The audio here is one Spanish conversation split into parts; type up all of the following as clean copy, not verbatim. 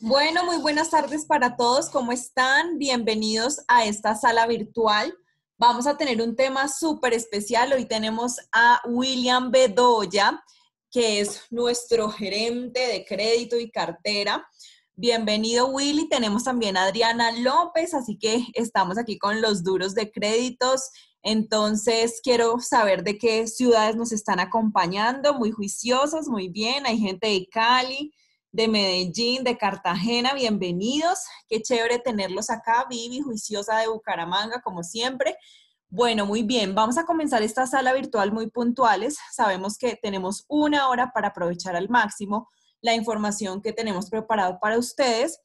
Bueno, muy buenas tardes para todos. ¿Cómo están? Bienvenidos a esta sala virtual. Vamos a tener un tema súper especial. Hoy tenemos a William Bedoya, que es nuestro gerente de crédito y cartera. Bienvenido, Willy. Tenemos también a Adriana López, así que estamos aquí con los duros de créditos. Entonces, quiero saber de qué ciudades nos están acompañando. Muy juiciosos, muy bien. Hay gente de Cali, de Medellín, de Cartagena. Bienvenidos. Qué chévere tenerlos acá. Vivi, juiciosa de Bucaramanga, como siempre. Bueno, muy bien. Vamos a comenzar esta sala virtual muy puntuales. Sabemos que tenemos una hora para aprovechar al máximo la información que tenemos preparado para ustedes.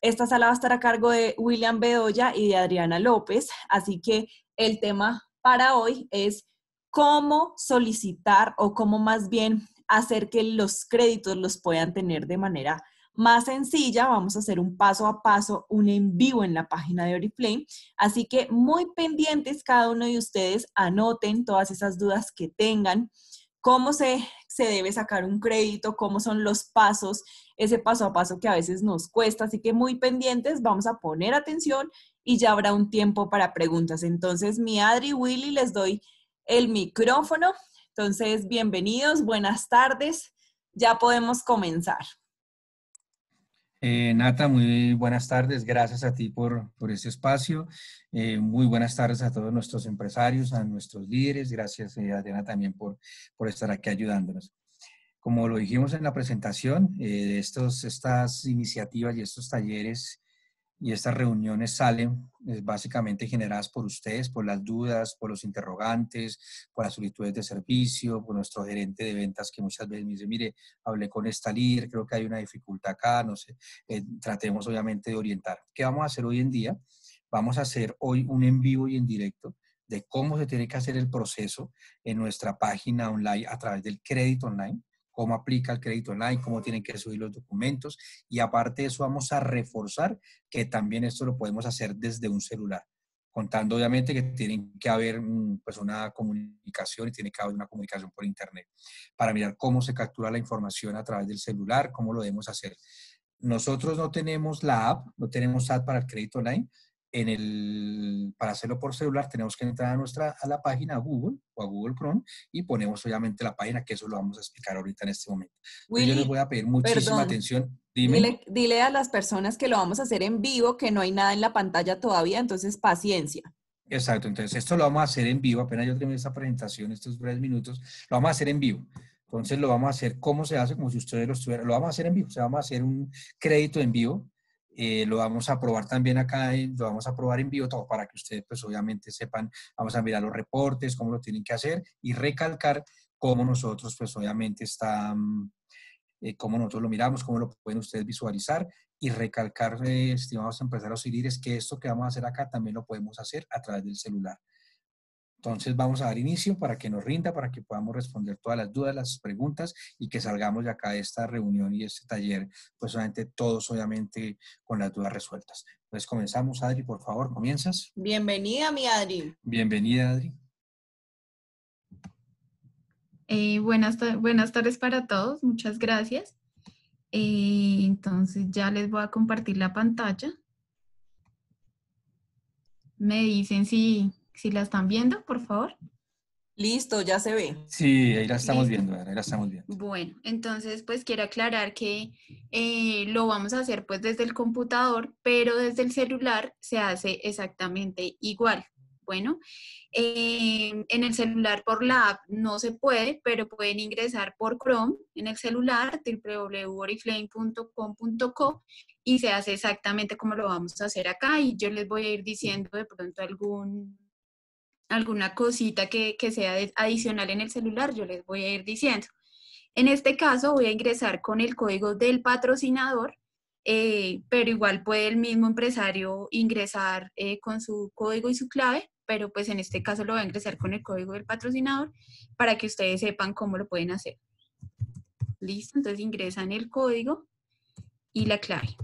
Esta sala va a estar a cargo de William Bedoya y de Adriana López, así que el tema para hoy es cómo solicitar o cómo más bien hacer que los créditos los puedan tener de manera más sencilla. Vamos a hacer un paso a paso, un en vivo en la página de Oriflame, así que muy pendientes cada uno de ustedes, anoten todas esas dudas que tengan. Cómo se debe sacar un crédito, cómo son los pasos, ese paso a paso que a veces nos cuesta. Así que muy pendientes, vamos a poner atención y ya habrá un tiempo para preguntas. Entonces, mi Adri, Willy, les doy el micrófono. Entonces, bienvenidos, buenas tardes. Ya podemos comenzar. Nata, muy buenas tardes. Gracias a ti por este espacio. Muy buenas tardes a todos nuestros empresarios, a nuestros líderes. Gracias, Adriana, también por estar aquí ayudándonos. Como lo dijimos en la presentación, estas iniciativas y estos talleres y estas reuniones salen básicamente generadas por ustedes, por las dudas, por los interrogantes, por las solicitudes de servicio, por nuestro gerente de ventas que muchas veces me dice, mire, hablé con esta líder, creo que hay una dificultad acá, no sé, tratemos obviamente de orientar. ¿Qué vamos a hacer hoy en día? Vamos a hacer hoy un en vivo y en directo de cómo se tiene que hacer el proceso en nuestra página online a través del crédito online. Cómo aplica el crédito online, cómo tienen que subir los documentos, y aparte de eso vamos a reforzar que también esto lo podemos hacer desde un celular, contando obviamente que tienen que haber pues una comunicación y tiene que haber una comunicación por internet para mirar cómo se captura la información a través del celular, cómo lo debemos hacer. Nosotros no tenemos la app, no tenemos app para el crédito online. Para hacerlo por celular tenemos que entrar a la página Google o a Google Chrome y ponemos obviamente la página, que eso lo vamos a explicar ahorita en este momento. Willy, yo les voy a pedir muchísima atención. Dile a las personas que lo vamos a hacer en vivo, que no hay nada en la pantalla todavía, entonces paciencia. Exacto, entonces esto lo vamos a hacer en vivo, apenas yo terminé esta presentación, estos breves minutos, lo vamos a hacer en vivo. Entonces lo vamos a hacer, ¿cómo se hace? Como si ustedes lo estuvieran, lo vamos a hacer en vivo, o sea, vamos a hacer un crédito en vivo. Lo vamos a probar también acá, lo vamos a probar en vivo todo para que ustedes pues obviamente sepan, vamos a mirar los reportes, cómo lo tienen que hacer y recalcar cómo nosotros pues obviamente cómo nosotros lo miramos, cómo lo pueden ustedes visualizar y recalcar, estimados empresarios y líderes, que esto que vamos a hacer acá también lo podemos hacer a través del celular. Entonces vamos a dar inicio para que nos rinda, para que podamos responder todas las dudas, las preguntas y que salgamos de acá de esta reunión y este taller, pues obviamente todos obviamente con las dudas resueltas. Entonces comenzamos, Adri, por favor, ¿comienzas? Bienvenida, mi Adri. Bienvenida, Adri. Buenas tardes para todos, muchas gracias. Entonces ya les voy a compartir la pantalla. Me dicen si la están viendo, por favor. Listo, ya se ve. Sí, ahí la estamos viendo, ahí la estamos viendo. Bueno, entonces pues quiero aclarar que lo vamos a hacer pues desde el computador, pero desde el celular se hace exactamente igual. Bueno, en el celular por la app no se puede, pero pueden ingresar por Chrome en el celular, www.oriflame.com.co, y se hace exactamente como lo vamos a hacer acá, y yo les voy a ir diciendo de pronto alguna cosita que sea adicional en el celular, yo les voy a ir diciendo. En este caso voy a ingresar con el código del patrocinador, pero igual puede el mismo empresario ingresar con su código y su clave, pero pues en este caso lo voy a ingresar con el código del patrocinador para que ustedes sepan cómo lo pueden hacer. Listo, entonces ingresan el código y la clave.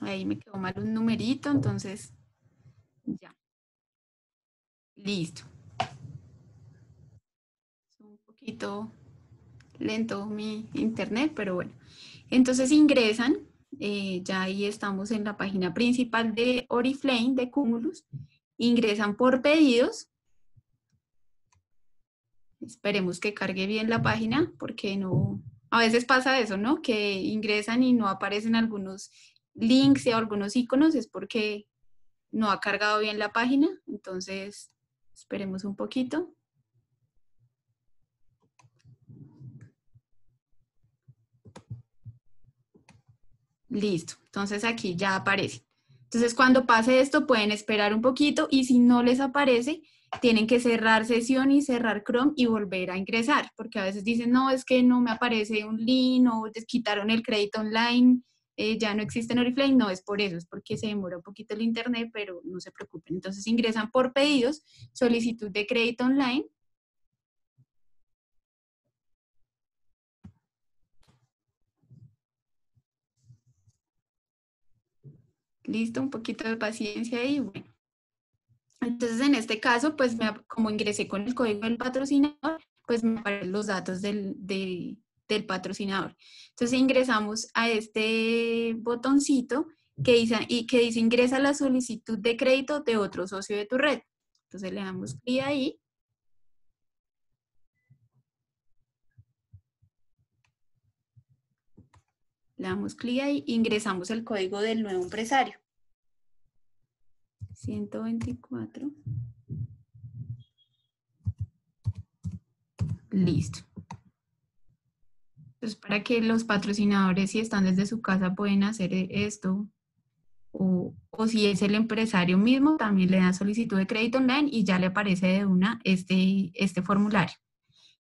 Ahí me quedó mal un numerito, entonces ya. Listo. Es un poquito lento mi internet, pero bueno. Entonces ingresan, ya ahí estamos en la página principal de Oriflame, de Cumulus. Ingresan por pedidos. Esperemos que cargue bien la página, porque no... A veces pasa eso, ¿no? Que ingresan y no aparecen algunos links o algunos iconos, es porque no ha cargado bien la página. Entonces, esperemos un poquito. Listo, entonces aquí ya aparece. Entonces, cuando pase esto, pueden esperar un poquito y si no les aparece, tienen que cerrar sesión y cerrar Chrome y volver a ingresar, porque a veces dicen, no, es que no me aparece un link o quitaron el crédito online, ya no existe en Oriflame. No, es por eso, es porque se demora un poquito el internet, pero no se preocupen. Entonces ingresan por pedidos, solicitud de crédito online. Listo, un poquito de paciencia y bueno. Entonces, en este caso, pues como ingresé con el código del patrocinador, pues me aparecen los datos del patrocinador. Entonces, ingresamos a este botoncito que dice ingresa la solicitud de crédito de otro socio de tu red. Entonces, le damos clic ahí. Le damos clic ahí e ingresamos el código del nuevo empresario. 124. Listo. Entonces, para que los patrocinadores, si están desde su casa, pueden hacer esto. O si es el empresario mismo, también le da solicitud de crédito online y ya le aparece de una este formulario.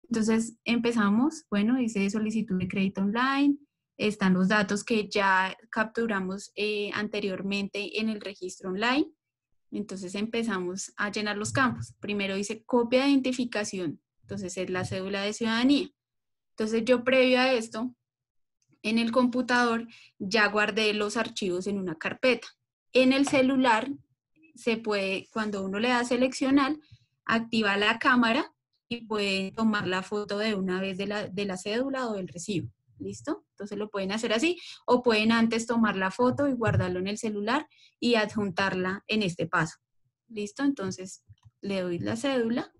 Entonces, empezamos. Bueno, dice solicitud de crédito online. Están los datos que ya capturamos anteriormente en el registro online. Entonces empezamos a llenar los campos. Primero dice copia de identificación. Entonces es la cédula de ciudadanía. Entonces yo previo a esto, en el computador, ya guardé los archivos en una carpeta. En el celular, se puede, cuando uno le da seleccionar, activa la cámara y puede tomar la foto de una vez de la cédula o del recibo. ¿Listo? Entonces lo pueden hacer así o pueden antes tomar la foto y guardarlo en el celular y adjuntarla en este paso. ¿Listo? Entonces le doy la cédula,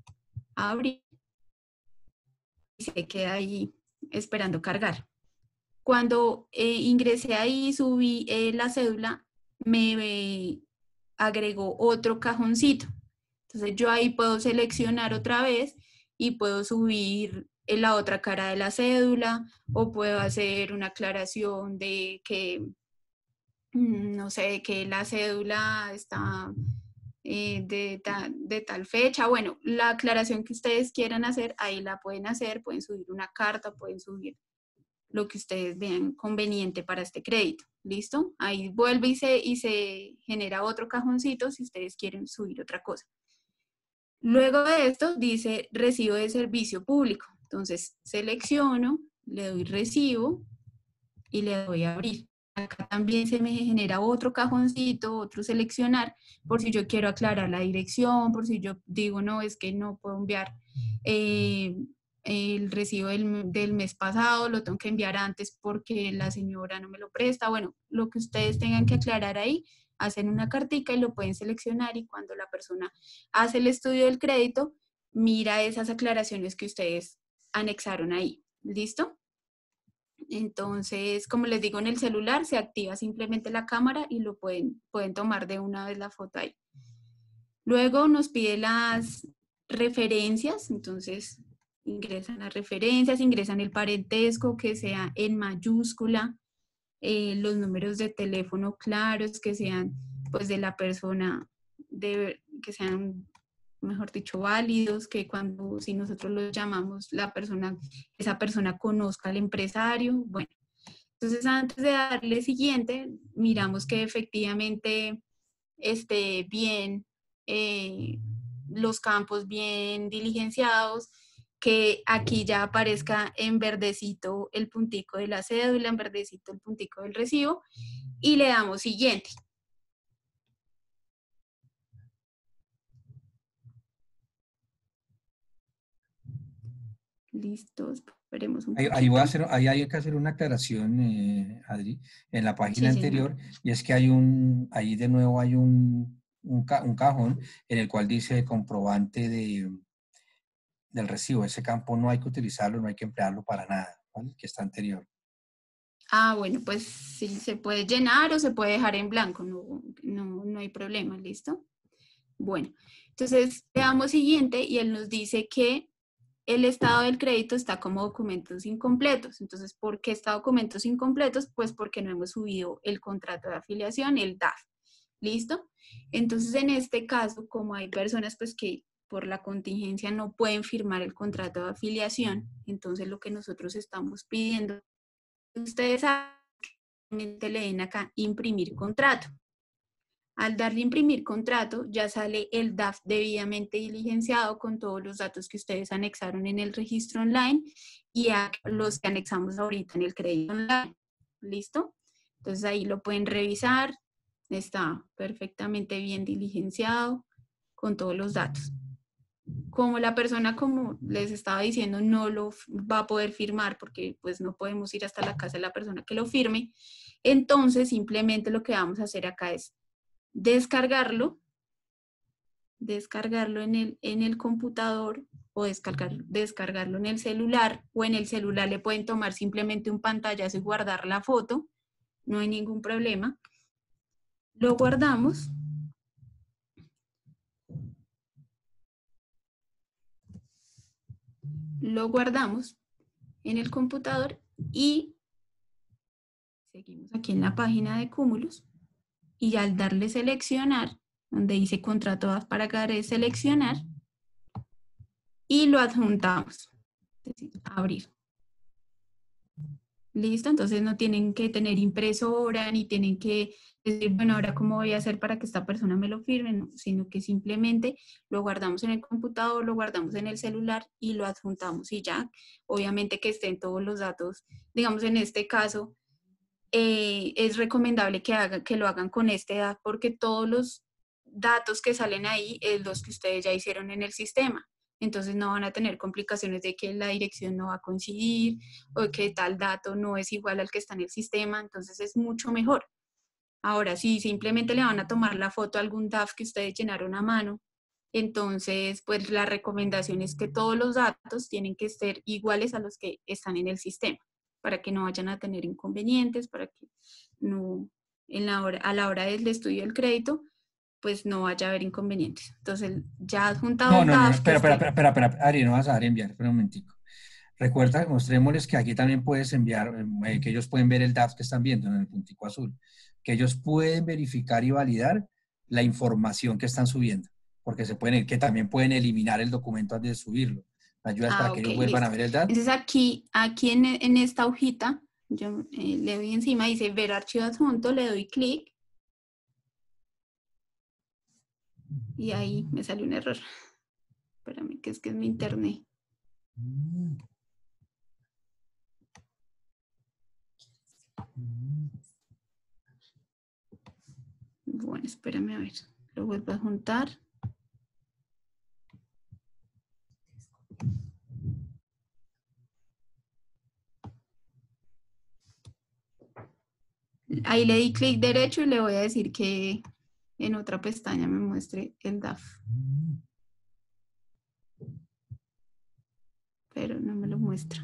abrir y se queda ahí esperando cargar. Cuando ingresé ahí y subí la cédula, me agregó otro cajoncito. Entonces yo ahí puedo seleccionar otra vez y puedo subir en la otra cara de la cédula, o puedo hacer una aclaración de que, no sé, que la cédula está de tal fecha. Bueno, la aclaración que ustedes quieran hacer, ahí la pueden hacer, pueden subir una carta, pueden subir lo que ustedes vean conveniente para este crédito. ¿Listo? Ahí vuelve y se genera otro cajoncito si ustedes quieren subir otra cosa. Luego de esto dice recibo de servicio público. Entonces selecciono, le doy recibo y le doy a abrir. Acá también se me genera otro cajoncito, otro seleccionar, por si yo quiero aclarar la dirección, por si yo digo no, es que no puedo enviar el recibo del mes pasado, lo tengo que enviar antes porque la señora no me lo presta. Bueno, lo que ustedes tengan que aclarar ahí, hacen una cartica y lo pueden seleccionar y cuando la persona hace el estudio del crédito, mira esas aclaraciones que ustedes anexaron ahí. ¿Listo? Entonces, como les digo, en el celular se activa simplemente la cámara y lo pueden tomar de una vez la foto ahí. Luego nos pide las referencias, entonces ingresan las referencias, ingresan el parentesco que sea en mayúscula, los números de teléfono claros que sean pues de la persona, que sean, mejor dicho, válidos, que cuando, si nosotros los llamamos, esa persona conozca al empresario. Bueno, entonces antes de darle siguiente, miramos que efectivamente esté bien, los campos bien diligenciados, que aquí ya aparezca en verdecito el puntico de la cédula, en verdecito el puntico del recibo, y le damos siguiente. Listos, veremos un poquito. Ahí hay que hacer una aclaración, Adri, en la página anterior, señor. Y es que hay un cajón en el cual dice comprobante del recibo. Ese campo no hay que utilizarlo, no hay que emplearlo para nada, ¿vale? Que está anterior. Ah, bueno, pues sí, se puede llenar o se puede dejar en blanco, no hay problema, ¿listo? Bueno, entonces le damos siguiente y él nos dice que el estado del crédito está como documentos incompletos. Entonces, ¿por qué está documentos incompletos? Pues porque no hemos subido el contrato de afiliación, el DAF. ¿Listo? Entonces, en este caso, como hay personas pues que por la contingencia no pueden firmar el contrato de afiliación, entonces lo que nosotros estamos pidiendo, ustedes le den acá imprimir contrato. Al darle imprimir contrato, ya sale el DAF debidamente diligenciado con todos los datos que ustedes anexaron en el registro online y a los que anexamos ahorita en el crédito online. ¿Listo? Entonces ahí lo pueden revisar. Está perfectamente bien diligenciado con todos los datos. Como la persona, como les estaba diciendo, no lo va a poder firmar porque pues no podemos ir hasta la casa de la persona que lo firme, entonces simplemente lo que vamos a hacer acá es descargarlo en el computador o descargarlo en el celular, o en el celular le pueden tomar simplemente un pantallazo y guardar la foto, no hay ningún problema. Lo guardamos. Lo guardamos en el computador y seguimos aquí en la página de Cúmulos. Y al darle seleccionar, donde dice contrato DAF, para acá de seleccionar, y lo adjuntamos, es decir, abrir. Listo, entonces no tienen que tener impresora, ni tienen que decir, bueno, ahora cómo voy a hacer para que esta persona me lo firme, no, sino que simplemente lo guardamos en el computador, lo guardamos en el celular y lo adjuntamos y ya, obviamente que estén todos los datos, digamos en este caso, es recomendable que lo hagan con este DAF porque todos los datos que salen ahí es los que ustedes ya hicieron en el sistema. Entonces no van a tener complicaciones de que la dirección no va a coincidir o que tal dato no es igual al que está en el sistema, entonces es mucho mejor. Ahora, si simplemente le van a tomar la foto a algún DAF que ustedes llenaron a mano, entonces pues la recomendación es que todos los datos tienen que ser iguales a los que están en el sistema, para que no vayan a tener inconvenientes, para que no, a la hora del estudio del crédito, pues no vaya a haber inconvenientes. Entonces, ya has juntado... Espera, Ari, no vas a dar enviar, espera un momentico. Recuerda, mostrémosles que aquí también puedes enviar, que ellos pueden ver el DAF que están viendo en el puntico azul, que ellos pueden verificar y validar la información que están subiendo, porque se pueden, que también pueden eliminar el documento antes de subirlo. Ayudas para que ellos vuelvan listo. A ver el DAF. Entonces aquí en esta hojita, yo le doy encima, dice ver archivo adjunto, le doy clic, y ahí me sale un error. Espérame, que es mi internet. Bueno, espérame a ver. Lo vuelvo a juntar. Ahí le di clic derecho y le voy a decir que... en otra pestaña me muestre el DAF. Pero no me lo muestra.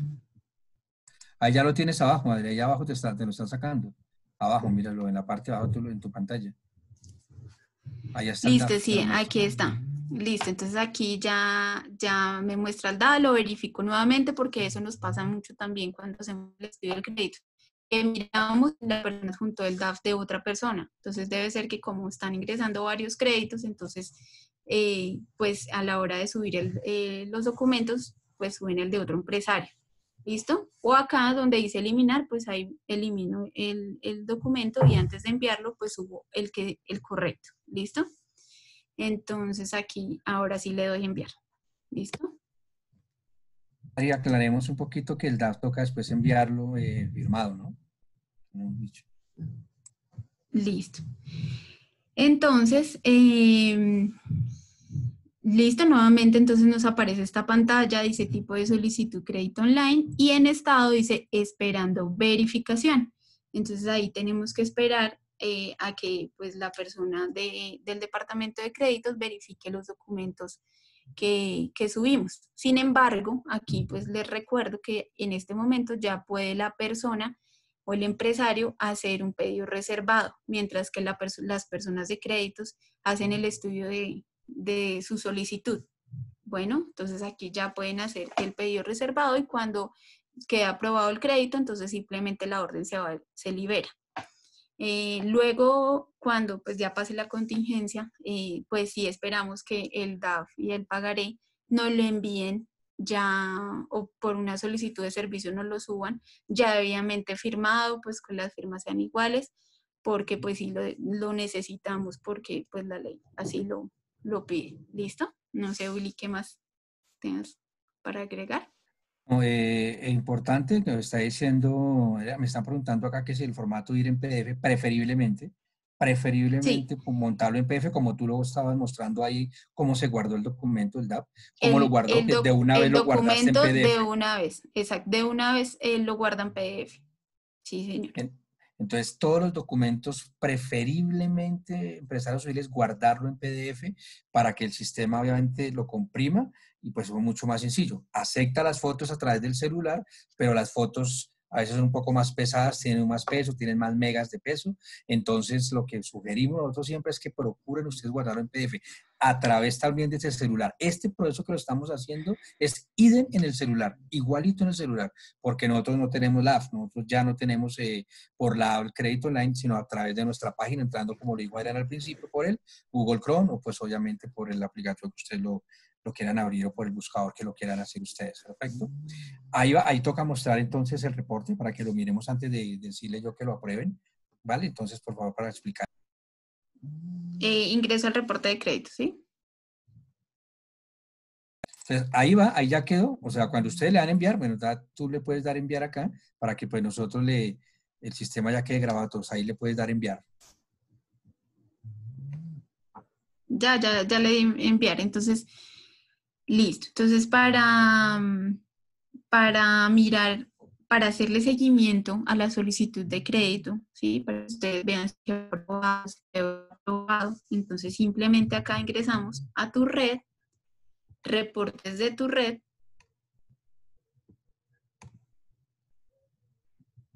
Ahí ya lo tienes abajo, madre. Ahí abajo te lo está sacando. Abajo, míralo, en la parte de abajo en tu pantalla. Ahí está. Listo, sí, aquí está. Listo, entonces aquí ya me muestra el DAF, lo verifico nuevamente porque eso nos pasa mucho también cuando hacemos el estudio del crédito. Que miramos la persona junto al DAF de otra persona. Entonces debe ser que como están ingresando varios créditos, entonces pues a la hora de subir los documentos, pues suben el de otro empresario. ¿Listo? O acá donde dice eliminar, pues ahí elimino el documento y antes de enviarlo, pues subo el correcto. ¿Listo? Entonces aquí ahora sí le doy enviar. ¿Listo? Y aclaremos un poquito que el DAF toca después enviarlo firmado, ¿no? Listo. Entonces, Listo, nuevamente entonces nos aparece esta pantalla, dice tipo de solicitud crédito online y en estado dice esperando verificación. Entonces ahí tenemos que esperar a que pues, la persona del departamento de créditos verifique los documentos que subimos. Sin embargo, aquí pues les recuerdo que en este momento ya puede la persona o el empresario hacer un pedido reservado, mientras que las personas de créditos hacen el estudio de su solicitud. Bueno, entonces aquí ya pueden hacer el pedido reservado y cuando quede aprobado el crédito, entonces simplemente la orden se libera. Luego, cuando pues ya pase la contingencia, pues sí esperamos que el DAF y el pagaré nos lo envíen ya, o por una solicitud de servicio nos lo suban, ya debidamente firmado, pues con las firmas sean iguales, porque pues sí lo necesitamos, porque pues la ley así lo pide. ¿Listo? No sé, Willy, ¿qué más tengas para agregar? Importante, que nos está diciendo, me están preguntando acá que si el formato ir en PDF, preferiblemente sí, montarlo en PDF, como tú lo estabas mostrando ahí, cómo se guardó el documento, el DAP, cómo lo guardó, de una vez lo guardaste en PDF. El documento de una vez, exacto, de una vez lo guardan PDF. Sí, señor. Entonces, todos los documentos, preferiblemente, empresarios civiles, guardarlo en PDF para que el sistema obviamente lo comprima y pues es mucho más sencillo. Acepta las fotos a través del celular, pero las fotos a veces son un poco más pesadas, tienen más peso, tienen más megas de peso. Entonces, lo que sugerimos nosotros siempre es que procuren ustedes guardarlo en PDF a través también de este celular. Este proceso que lo estamos haciendo es idem en el celular, igualito en el celular, porque nosotros no tenemos la app, nosotros ya no tenemos por el crédito online, sino a través de nuestra página, entrando, como lo dijo Adriana al principio, por el Google Chrome o pues obviamente por el aplicativo que ustedes lo quieran abrir o por el buscador que lo quieran hacer ustedes. Perfecto. Ahí toca mostrar entonces el reporte para que lo miremos antes de decirle yo que lo aprueben. ¿Vale? Entonces, por favor, para explicar. Ingreso al reporte de crédito, ¿sí? Entonces, ahí ya quedó. O sea, cuando ustedes le dan enviar, bueno, tú le puedes dar enviar acá para que pues nosotros el sistema ya quede grabado. Entonces, ahí le puedes dar enviar. Ya le di enviar. Entonces... Listo, entonces para hacerle seguimiento a la solicitud de crédito, ¿sí? Para que ustedes vean si se ha aprobado, entonces simplemente acá ingresamos a tu red, reportes de tu red,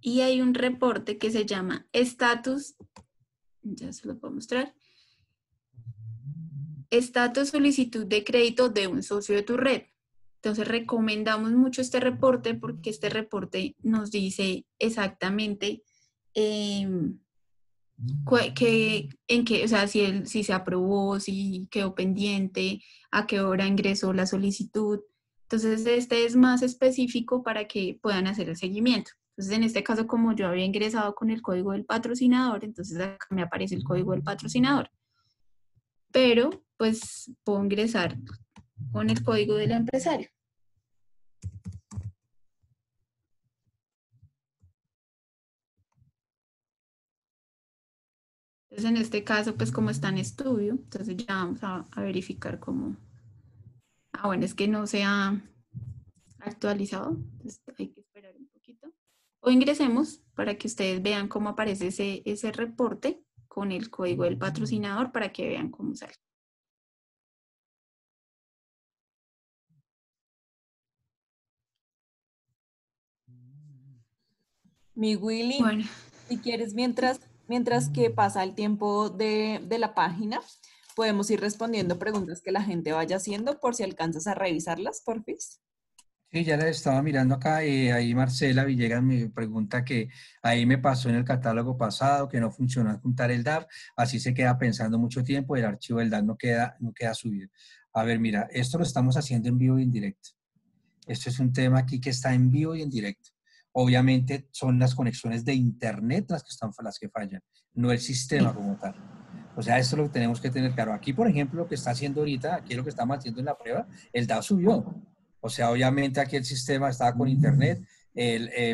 y hay un reporte que se llama estatus, ya se lo puedo mostrar, estatus solicitud de crédito de un socio de tu red. Entonces recomendamos mucho este reporte porque este reporte nos dice exactamente en qué, o sea, si se aprobó, si quedó pendiente, a qué hora ingresó la solicitud. Entonces este es más específico para que puedan hacer el seguimiento. Entonces en este caso, como yo había ingresado con el código del patrocinador, entonces acá me aparece el código del patrocinador. Pero pues puedo ingresar con el código del empresario. Entonces en este caso, pues como está en estudio, entonces ya vamos a verificar cómo. Ah, bueno, es que no se ha actualizado, entonces hay que esperar un poquito. O ingresemos para que ustedes vean cómo aparece ese reporte con el código del patrocinador para que vean cómo sale. Mi Willy, bueno, si quieres, mientras que pasa el tiempo de la página, podemos ir respondiendo preguntas que la gente vaya haciendo por si alcanzas a revisarlas, porfis. Sí, ya la estaba mirando acá, ahí Marcela Villegas me pregunta que ahí me pasó en el catálogo pasado que no funcionó adjuntar el DAF, así se queda pensando mucho tiempo, el archivo del DAF no queda subido. A ver, mira, esto lo estamos haciendo en vivo y en directo. Esto es un tema aquí que está en vivo y en directo. Obviamente son las conexiones de internet las que fallan, no el sistema como tal. O sea, esto lo tenemos que tener claro. Aquí, por ejemplo, lo que está haciendo ahorita, aquí lo que estamos haciendo en la prueba, el DAF subió. O sea, obviamente aquí el sistema estaba con internet,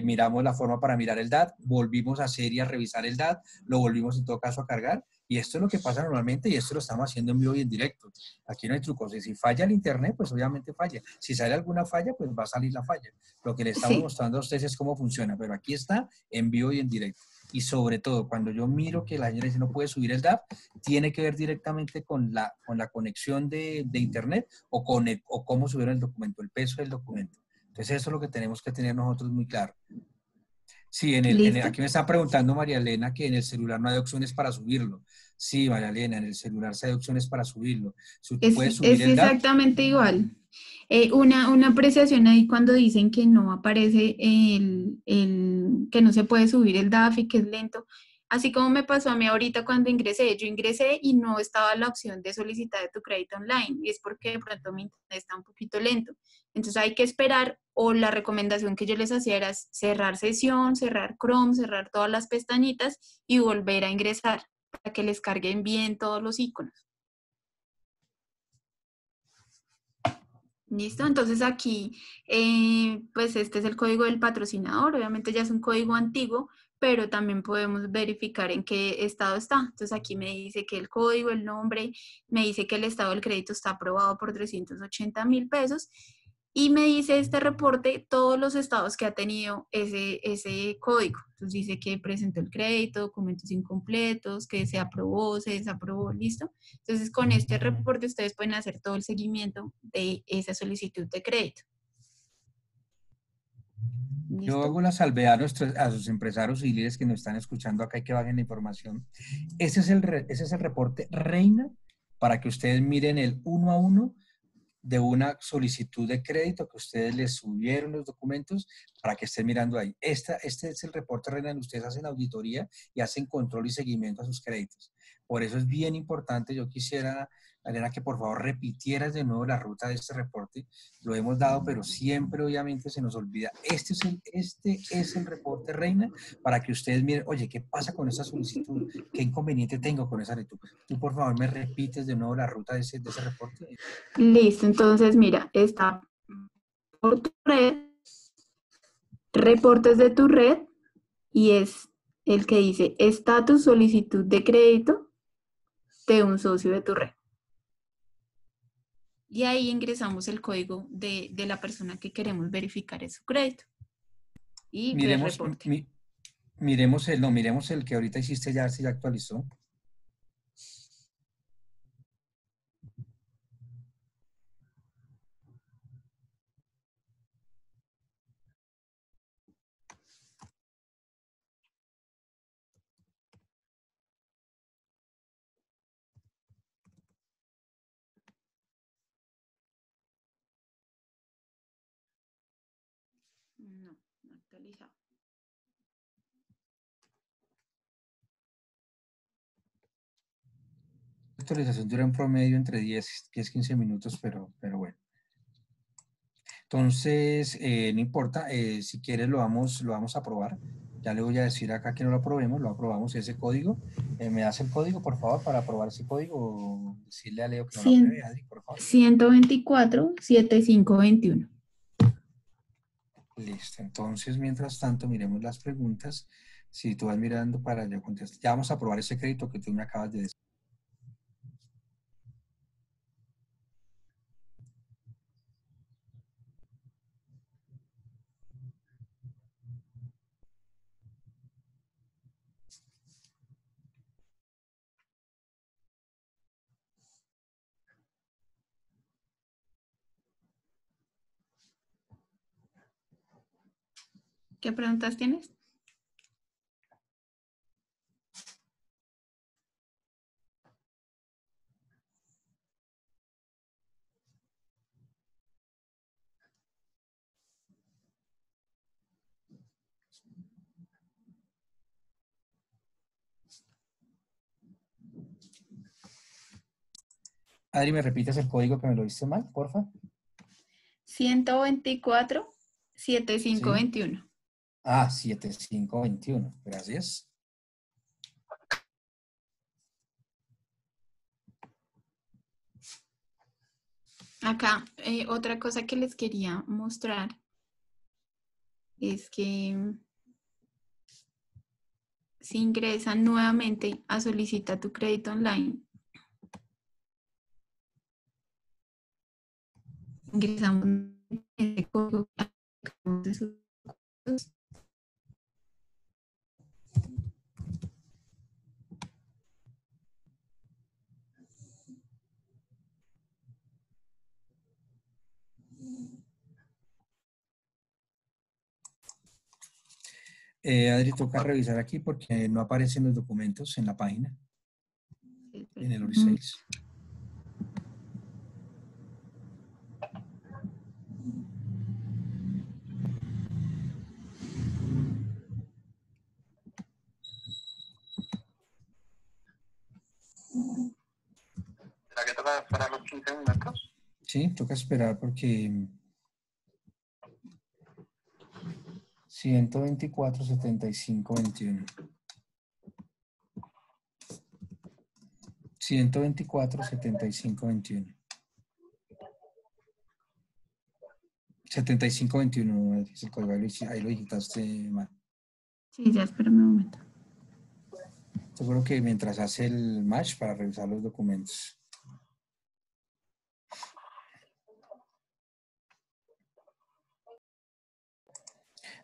miramos la forma para mirar el DAT, volvimos a hacer y a revisar el DAT, lo volvimos en todo caso a cargar Y esto es lo que pasa normalmente y esto lo estamos haciendo en vivo y en directo. Aquí no hay trucos. Y si falla el internet, pues obviamente falla. Si sale alguna falla, pues va a salir la falla. Lo que le estamos mostrando a ustedes es cómo funciona. Pero aquí está en vivo y en directo. Y sobre todo, cuando yo miro que la señora dice no puede subir el DAP, tiene que ver directamente con la conexión de internet o con el, o cómo subieron el documento, el peso del documento. Entonces eso es lo que tenemos que tener nosotros muy claro. Sí, aquí me está preguntando María Elena que en el celular no hay opciones para subirlo. Sí, María Elena, en el celular sí hay opciones para subirlo. ¿Puedes subir el DAP? Exactamente igual. Una apreciación ahí cuando dicen que no aparece que no se puede subir el DAF y que es lento. Así como me pasó a mí ahorita cuando ingresé. Yo ingresé y no estaba la opción de solicitar tu crédito online. Y es porque de pronto mi internet está un poquito lento. Entonces hay que esperar, o la recomendación que yo les hacía era cerrar sesión, cerrar Chrome, cerrar todas las pestañitas y volver a ingresar para que les carguen bien todos los iconos. ¿Listo? Entonces aquí, pues este es el código del patrocinador. Obviamente ya es un código antiguo, pero también podemos verificar en qué estado está. Entonces aquí me dice que el código, el nombre, me dice que el estado del crédito está aprobado por 380.000 pesos y me dice este reporte todos los estados que ha tenido ese código. Entonces dice que presentó el crédito, documentos incompletos, que se aprobó, se desaprobó, ¿listo? Entonces con este reporte ustedes pueden hacer todo el seguimiento de esa solicitud de crédito. ¿Listo? Yo hago la salvedad a sus empresarios y líderes que nos están escuchando acá y que bajen la información. Ese es el reporte reina para que ustedes miren el 1 a 1 de una solicitud de crédito que ustedes les subieron los documentos para que estén mirando ahí. Este es el reporte reina donde ustedes hacen auditoría y hacen control y seguimiento a sus créditos. Por eso es bien importante. Yo quisiera, Elena, que por favor repitieras de nuevo la ruta de este reporte. Lo hemos dado, pero siempre obviamente se nos olvida. Este es el reporte reina para que ustedes miren, oye, ¿qué pasa con esa solicitud? ¿Qué inconveniente tengo con esa solicitud? Tú por favor me repites de nuevo la ruta de ese reporte. Listo, entonces mira, está por tu red, reportes de tu red, y es el que dice estatus solicitud de crédito de un socio de tu red. Y ahí ingresamos el código de la persona que queremos verificar en su crédito. Y miremos el reporte. Miremos el que ahorita hiciste ya, si ya actualizó. No, no actualizado. La actualización dura en promedio entre 10-15 minutos, pero bueno. Entonces, no importa, si quieres lo vamos a probar. Ya le voy a decir acá que no lo probemos, lo aprobamos ese código. ¿Me das el código, por favor, para aprobar ese código? Decirle a Leo que no lo apruebe, Adri, por favor. 124-7521. Listo, entonces mientras tanto miremos las preguntas. Si tú vas mirando para yo contestar, ya vamos a aprobar ese crédito que tú me acabas de decir. ¿Qué preguntas tienes? Adri, ¿me repites el código que me lo diste mal, porfa? 124-7521. Ah, 7521. Gracias. Acá, otra cosa que les quería mostrar es que Si ingresan nuevamente a Solicita tu crédito online, ingresamos el código de sus documentos. Adri, toca revisar aquí porque no aparecen los documentos en la página, en el Orisales. ¿Será que toca esperar los 15 minutos? Sí, toca esperar porque... 124.75.21. 124.75.21. 75.21 es el código. Ahí lo digitaste mal. Sí, ya espérame un momento. Seguro que mientras hace el match para revisar los documentos.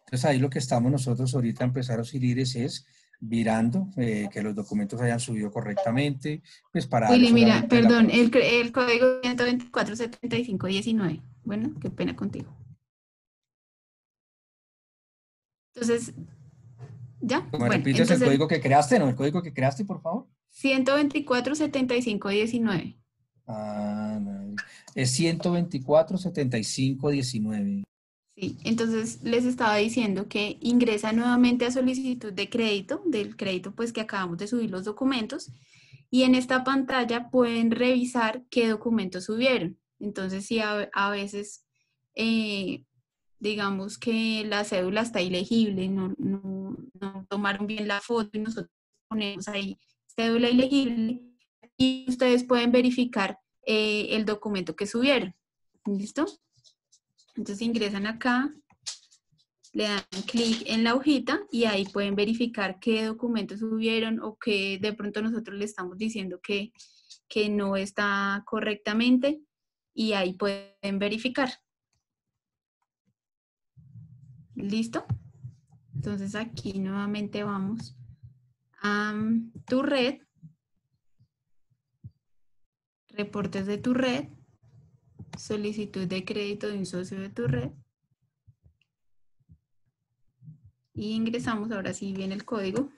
Entonces ahí lo que estamos nosotros ahorita empresarios y líderes es virando que los documentos hayan subido correctamente, pues para... Willy, mira, perdón, el código 124.75.19. Bueno, qué pena contigo. Entonces, ¿ya? Bueno, ¿repites entonces, el código que creaste? ¿No? ¿El código que creaste, por favor? 124.75.19. Ah, no. Es 124.75.19. Sí, entonces les estaba diciendo que ingresa nuevamente a solicitud de crédito, del crédito pues que acabamos de subir los documentos, y en esta pantalla pueden revisar qué documentos subieron. Entonces si a veces digamos que la cédula está ilegible, no tomaron bien la foto y nosotros ponemos ahí cédula ilegible y ustedes pueden verificar el documento que subieron. ¿Listo? Entonces ingresan acá, le dan clic en la hojita y ahí pueden verificar qué documentos subieron o qué de pronto nosotros le estamos diciendo que no está correctamente y ahí pueden verificar. ¿Listo? Entonces aquí nuevamente vamos a tu red, reportes de tu red. Solicitud de crédito de un socio de tu red. Y ingresamos, ahora sí viene el código.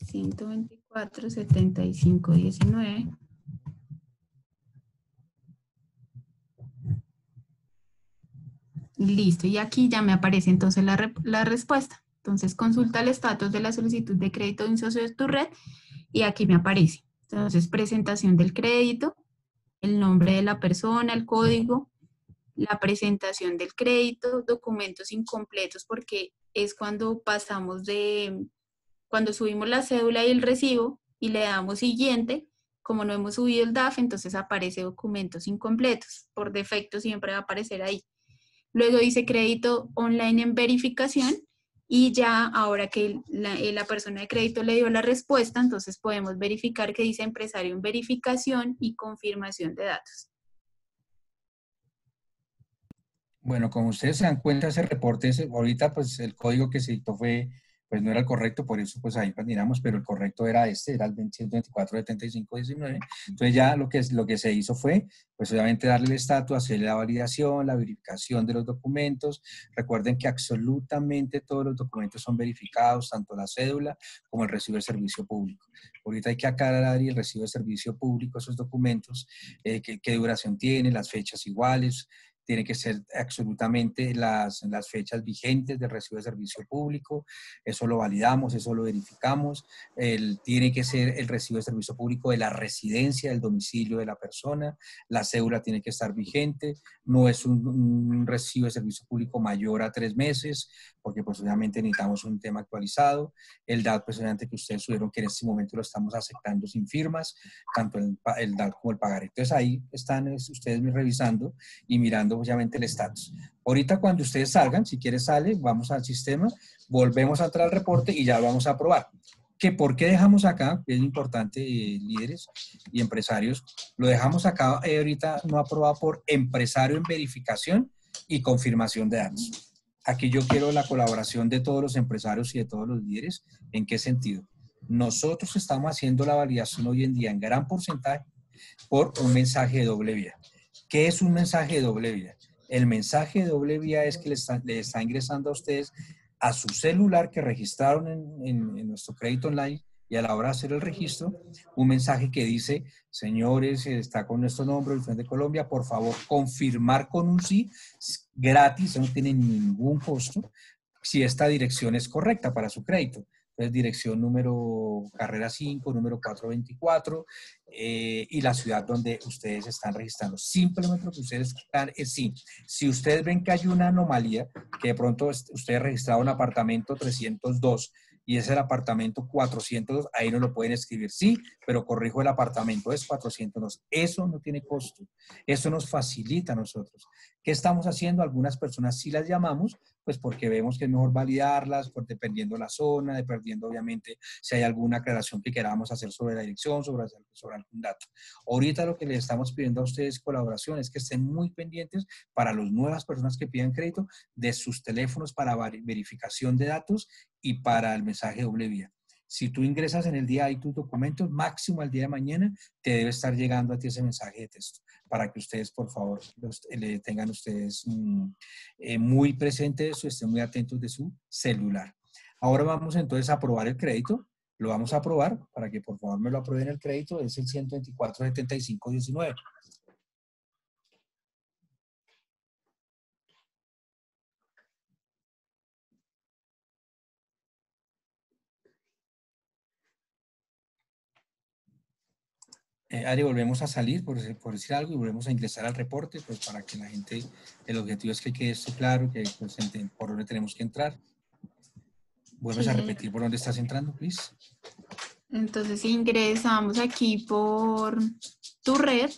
124.75.19. Listo, y aquí ya me aparece entonces la respuesta. Entonces consulta el estatus de la solicitud de crédito de un socio de tu red y aquí me aparece. Entonces presentación del crédito. El nombre de la persona, el código, la presentación del crédito, documentos incompletos porque es cuando pasamos cuando subimos la cédula y el recibo y le damos siguiente, como no hemos subido el DAF, entonces aparece documentos incompletos, por defecto siempre va a aparecer ahí. Luego dice crédito online en verificación y ya ahora que la persona de crédito le dio la respuesta, entonces podemos verificar que dice empresario en verificación y confirmación de datos. Bueno, como ustedes se dan cuenta, ese reporte, ahorita pues el código que se dictó pues no era el correcto, por eso pues ahí miramos, pero el correcto era era el 124.75.19. Entonces ya lo que se hizo fue, pues obviamente darle el estatus, hacer la validación, la verificación de los documentos. Recuerden que absolutamente todos los documentos son verificados, tanto la cédula como el recibo de servicio público. Ahorita hay que aclarar el recibo de servicio público, esos documentos, qué duración tiene, las fechas iguales. Tienen que ser absolutamente las fechas vigentes del recibo de servicio público. Eso lo validamos, eso lo verificamos. Tiene que ser el recibo de servicio público de la residencia, del domicilio de la persona. La cédula tiene que estar vigente. No es un recibo de servicio público mayor a 3 meses, porque pues obviamente necesitamos un tema actualizado. El DAT, pues obviamente que ustedes subieron que en este momento lo estamos aceptando sin firmas, tanto el DAT como el pagaré. Entonces ahí están ustedes revisando y mirando obviamente el estatus. Ahorita cuando ustedes salgan, si quieren sale, vamos al sistema, volvemos atrás al reporte y ya vamos a aprobar. Que por qué dejamos acá, que es importante, líderes y empresarios, lo dejamos acá ahorita no aprobado por empresario en verificación y confirmación de datos. Aquí yo quiero la colaboración de todos los empresarios y de todos los líderes. ¿En qué sentido? Nosotros estamos haciendo la validación hoy en día en gran porcentaje por un mensaje de doble vía. ¿Qué es un mensaje de doble vía? El mensaje de doble vía es que le está ingresando a ustedes a su celular que registraron en nuestro crédito online y a la hora de hacer el registro, un mensaje que dice, señores, está con nuestro nombre, el Frente de Colombia, por favor, confirmar con un sí, gratis, no tiene ningún costo, si esta dirección es correcta para su crédito. Entonces, dirección número carrera 5, número 424, y la ciudad donde ustedes están registrando. Simplemente lo que ustedes están es sí. Si ustedes ven que hay una anomalía, que de pronto ustedes registraron un apartamento 302, y es el apartamento 402, ahí no lo pueden escribir. Sí, pero corrijo, el apartamento es 402. Eso no tiene costo. Eso nos facilita a nosotros. ¿Qué estamos haciendo? Algunas personas sí las llamamos, pues porque vemos que es mejor validarlas, por, dependiendo la zona, dependiendo obviamente si hay alguna aclaración que queramos hacer sobre la dirección, sobre algún dato. Ahorita lo que les estamos pidiendo a ustedes colaboración es que estén muy pendientes para las nuevas personas que pidan crédito de sus teléfonos para verificación de datos y para el mensaje doble vía. Si tú ingresas en el día ahí tus documentos, máximo al día de mañana te debe estar llegando a ti ese mensaje de texto para que ustedes, por favor, le tengan ustedes muy presentes o estén muy atentos de su celular. Ahora vamos entonces a aprobar el crédito. Lo vamos a aprobar para que por favor me lo aprueben el crédito. Es el 124.75.19. Ari, volvemos a salir por decir algo y volvemos a ingresar al reporte, pues para que la gente, el objetivo es que quede esto claro, que pues, por dónde tenemos que entrar. Vuelves a repetir por dónde estás entrando, please. Entonces ingresamos aquí por tu red,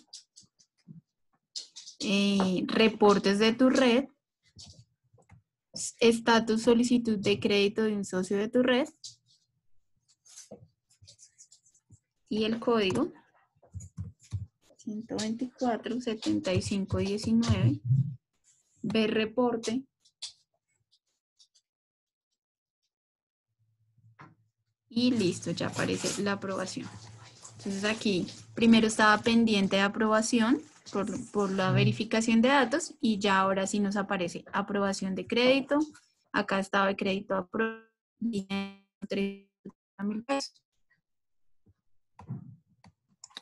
reportes de tu red, estatus solicitud de crédito de un socio de tu red y el código. 124.75.19, ver reporte y listo, ya aparece la aprobación. Entonces aquí primero estaba pendiente de aprobación por la verificación de datos y ya ahora sí nos aparece aprobación de crédito. Acá estaba el crédito aprobado, 30.000 pesos.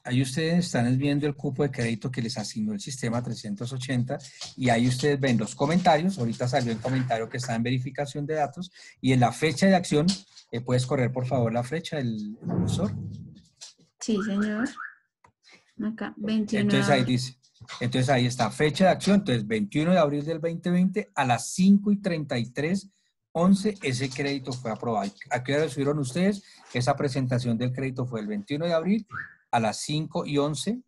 Ahí ustedes están viendo el cupo de crédito que les asignó el sistema 380 y ahí ustedes ven los comentarios. Ahorita salió el comentario que está en verificación de datos y en la fecha de acción, ¿puedes correr por favor la flecha del cursor? Sí, señor. Acá, 21. Entonces ahí dice, entonces ahí está fecha de acción, entonces 21 de abril del 2020 a las 5:33 p.m. ese crédito fue aprobado. ¿A qué hora recibieron ustedes? Esa presentación del crédito fue el 21 de abril a las 5:11,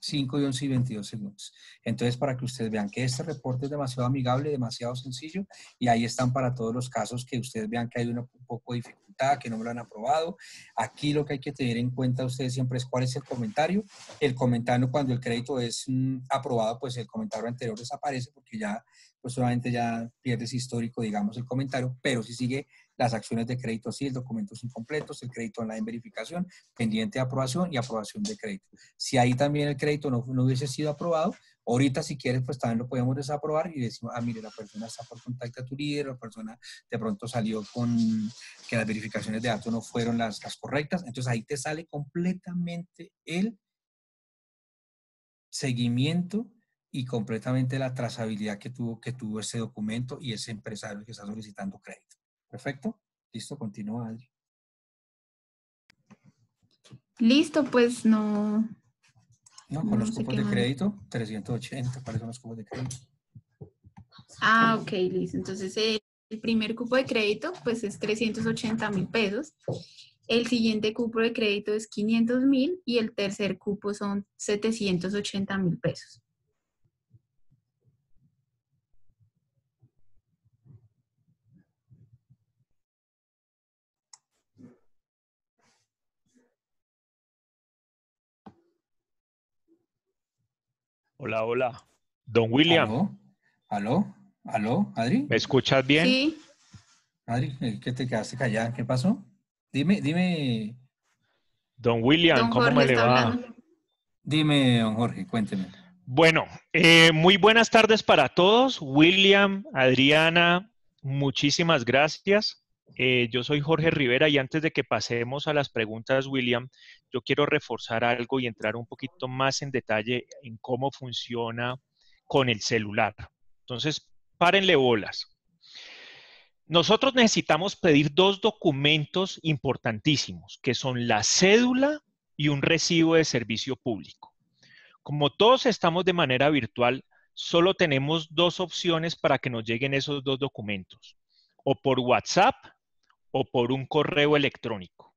5:11 y 22 segundos. Entonces, para que ustedes vean que este reporte es demasiado amigable, demasiado sencillo, y ahí están para todos los casos que ustedes vean que hay un poco de dificultad, que no me lo han aprobado. Aquí lo que hay que tener en cuenta ustedes siempre es cuál es el comentario. El comentario cuando el crédito es aprobado, pues el comentario anterior desaparece porque ya, pues solamente ya pierdes histórico, digamos, el comentario, pero si sigue las acciones de crédito así, documentos incompletos, el crédito online en verificación, pendiente de aprobación y aprobación de crédito. Si ahí también el crédito no hubiese sido aprobado, ahorita si quieres pues también lo podemos desaprobar y decimos, ah mire, la persona está por contacto a tu líder, la persona de pronto salió con que las verificaciones de datos no fueron las correctas, entonces ahí te sale completamente el seguimiento y completamente la trazabilidad que tuvo ese documento y ese empresario que está solicitando crédito. Perfecto. Listo, continúa, Adri. Listo, pues no. No, con los cupos de crédito, 380, ¿cuáles son los cupos de crédito? Ah, ok, listo. Entonces el primer cupo de crédito, pues es 380.000 pesos. El siguiente cupo de crédito es 500.000 y el tercer cupo son 780.000 pesos. Hola, hola. Don William. ¿Aló, Adri? ¿Me escuchas bien? Sí. Adri, ¿qué te quedaste callada? ¿Qué pasó? Dime. Don William, don ¿cómo me le va? Hablando. Dime, don Jorge, cuénteme. Bueno, muy buenas tardes para todos. William, Adriana, muchísimas gracias. Yo soy Jorge Rivera y antes de que pasemos a las preguntas, William, yo quiero reforzar algo y entrar un poquito más en detalle en cómo funciona con el celular. Entonces, párenle bolas. Nosotros necesitamos pedir dos documentos importantísimos, que son la cédula y un recibo de servicio público. Como todos estamos de manera virtual, solo tenemos dos opciones para que nos lleguen esos dos documentos, o por WhatsApp o por un correo electrónico,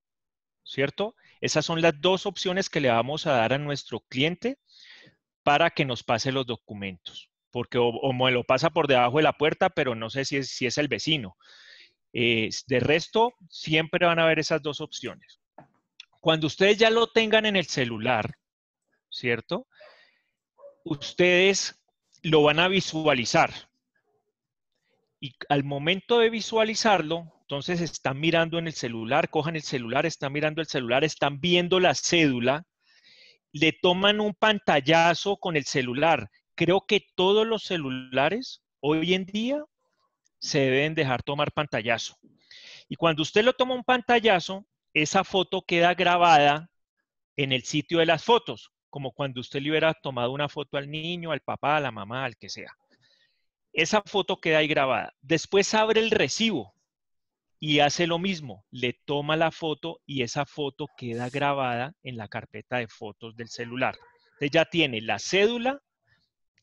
¿cierto? Esas son las dos opciones que le vamos a dar a nuestro cliente para que nos pase los documentos. Porque o me lo pasa por debajo de la puerta, pero no sé si es el vecino. De resto, siempre van a haber esas dos opciones. Cuando ustedes ya lo tengan en el celular, ¿cierto? Ustedes lo van a visualizar. Y al momento de visualizarlo, entonces están mirando en el celular, cojan el celular, están mirando el celular, están viendo la cédula, le toman un pantallazo con el celular. Creo que todos los celulares hoy en día se deben dejar tomar pantallazo. Y cuando usted lo toma un pantallazo, esa foto queda grabada en el sitio de las fotos, como cuando usted le hubiera tomado una foto al niño, al papá, a la mamá, al que sea. Esa foto queda ahí grabada. Después abre el recibo y hace lo mismo. Le toma la foto y esa foto queda grabada en la carpeta de fotos del celular. Usted ya tiene la cédula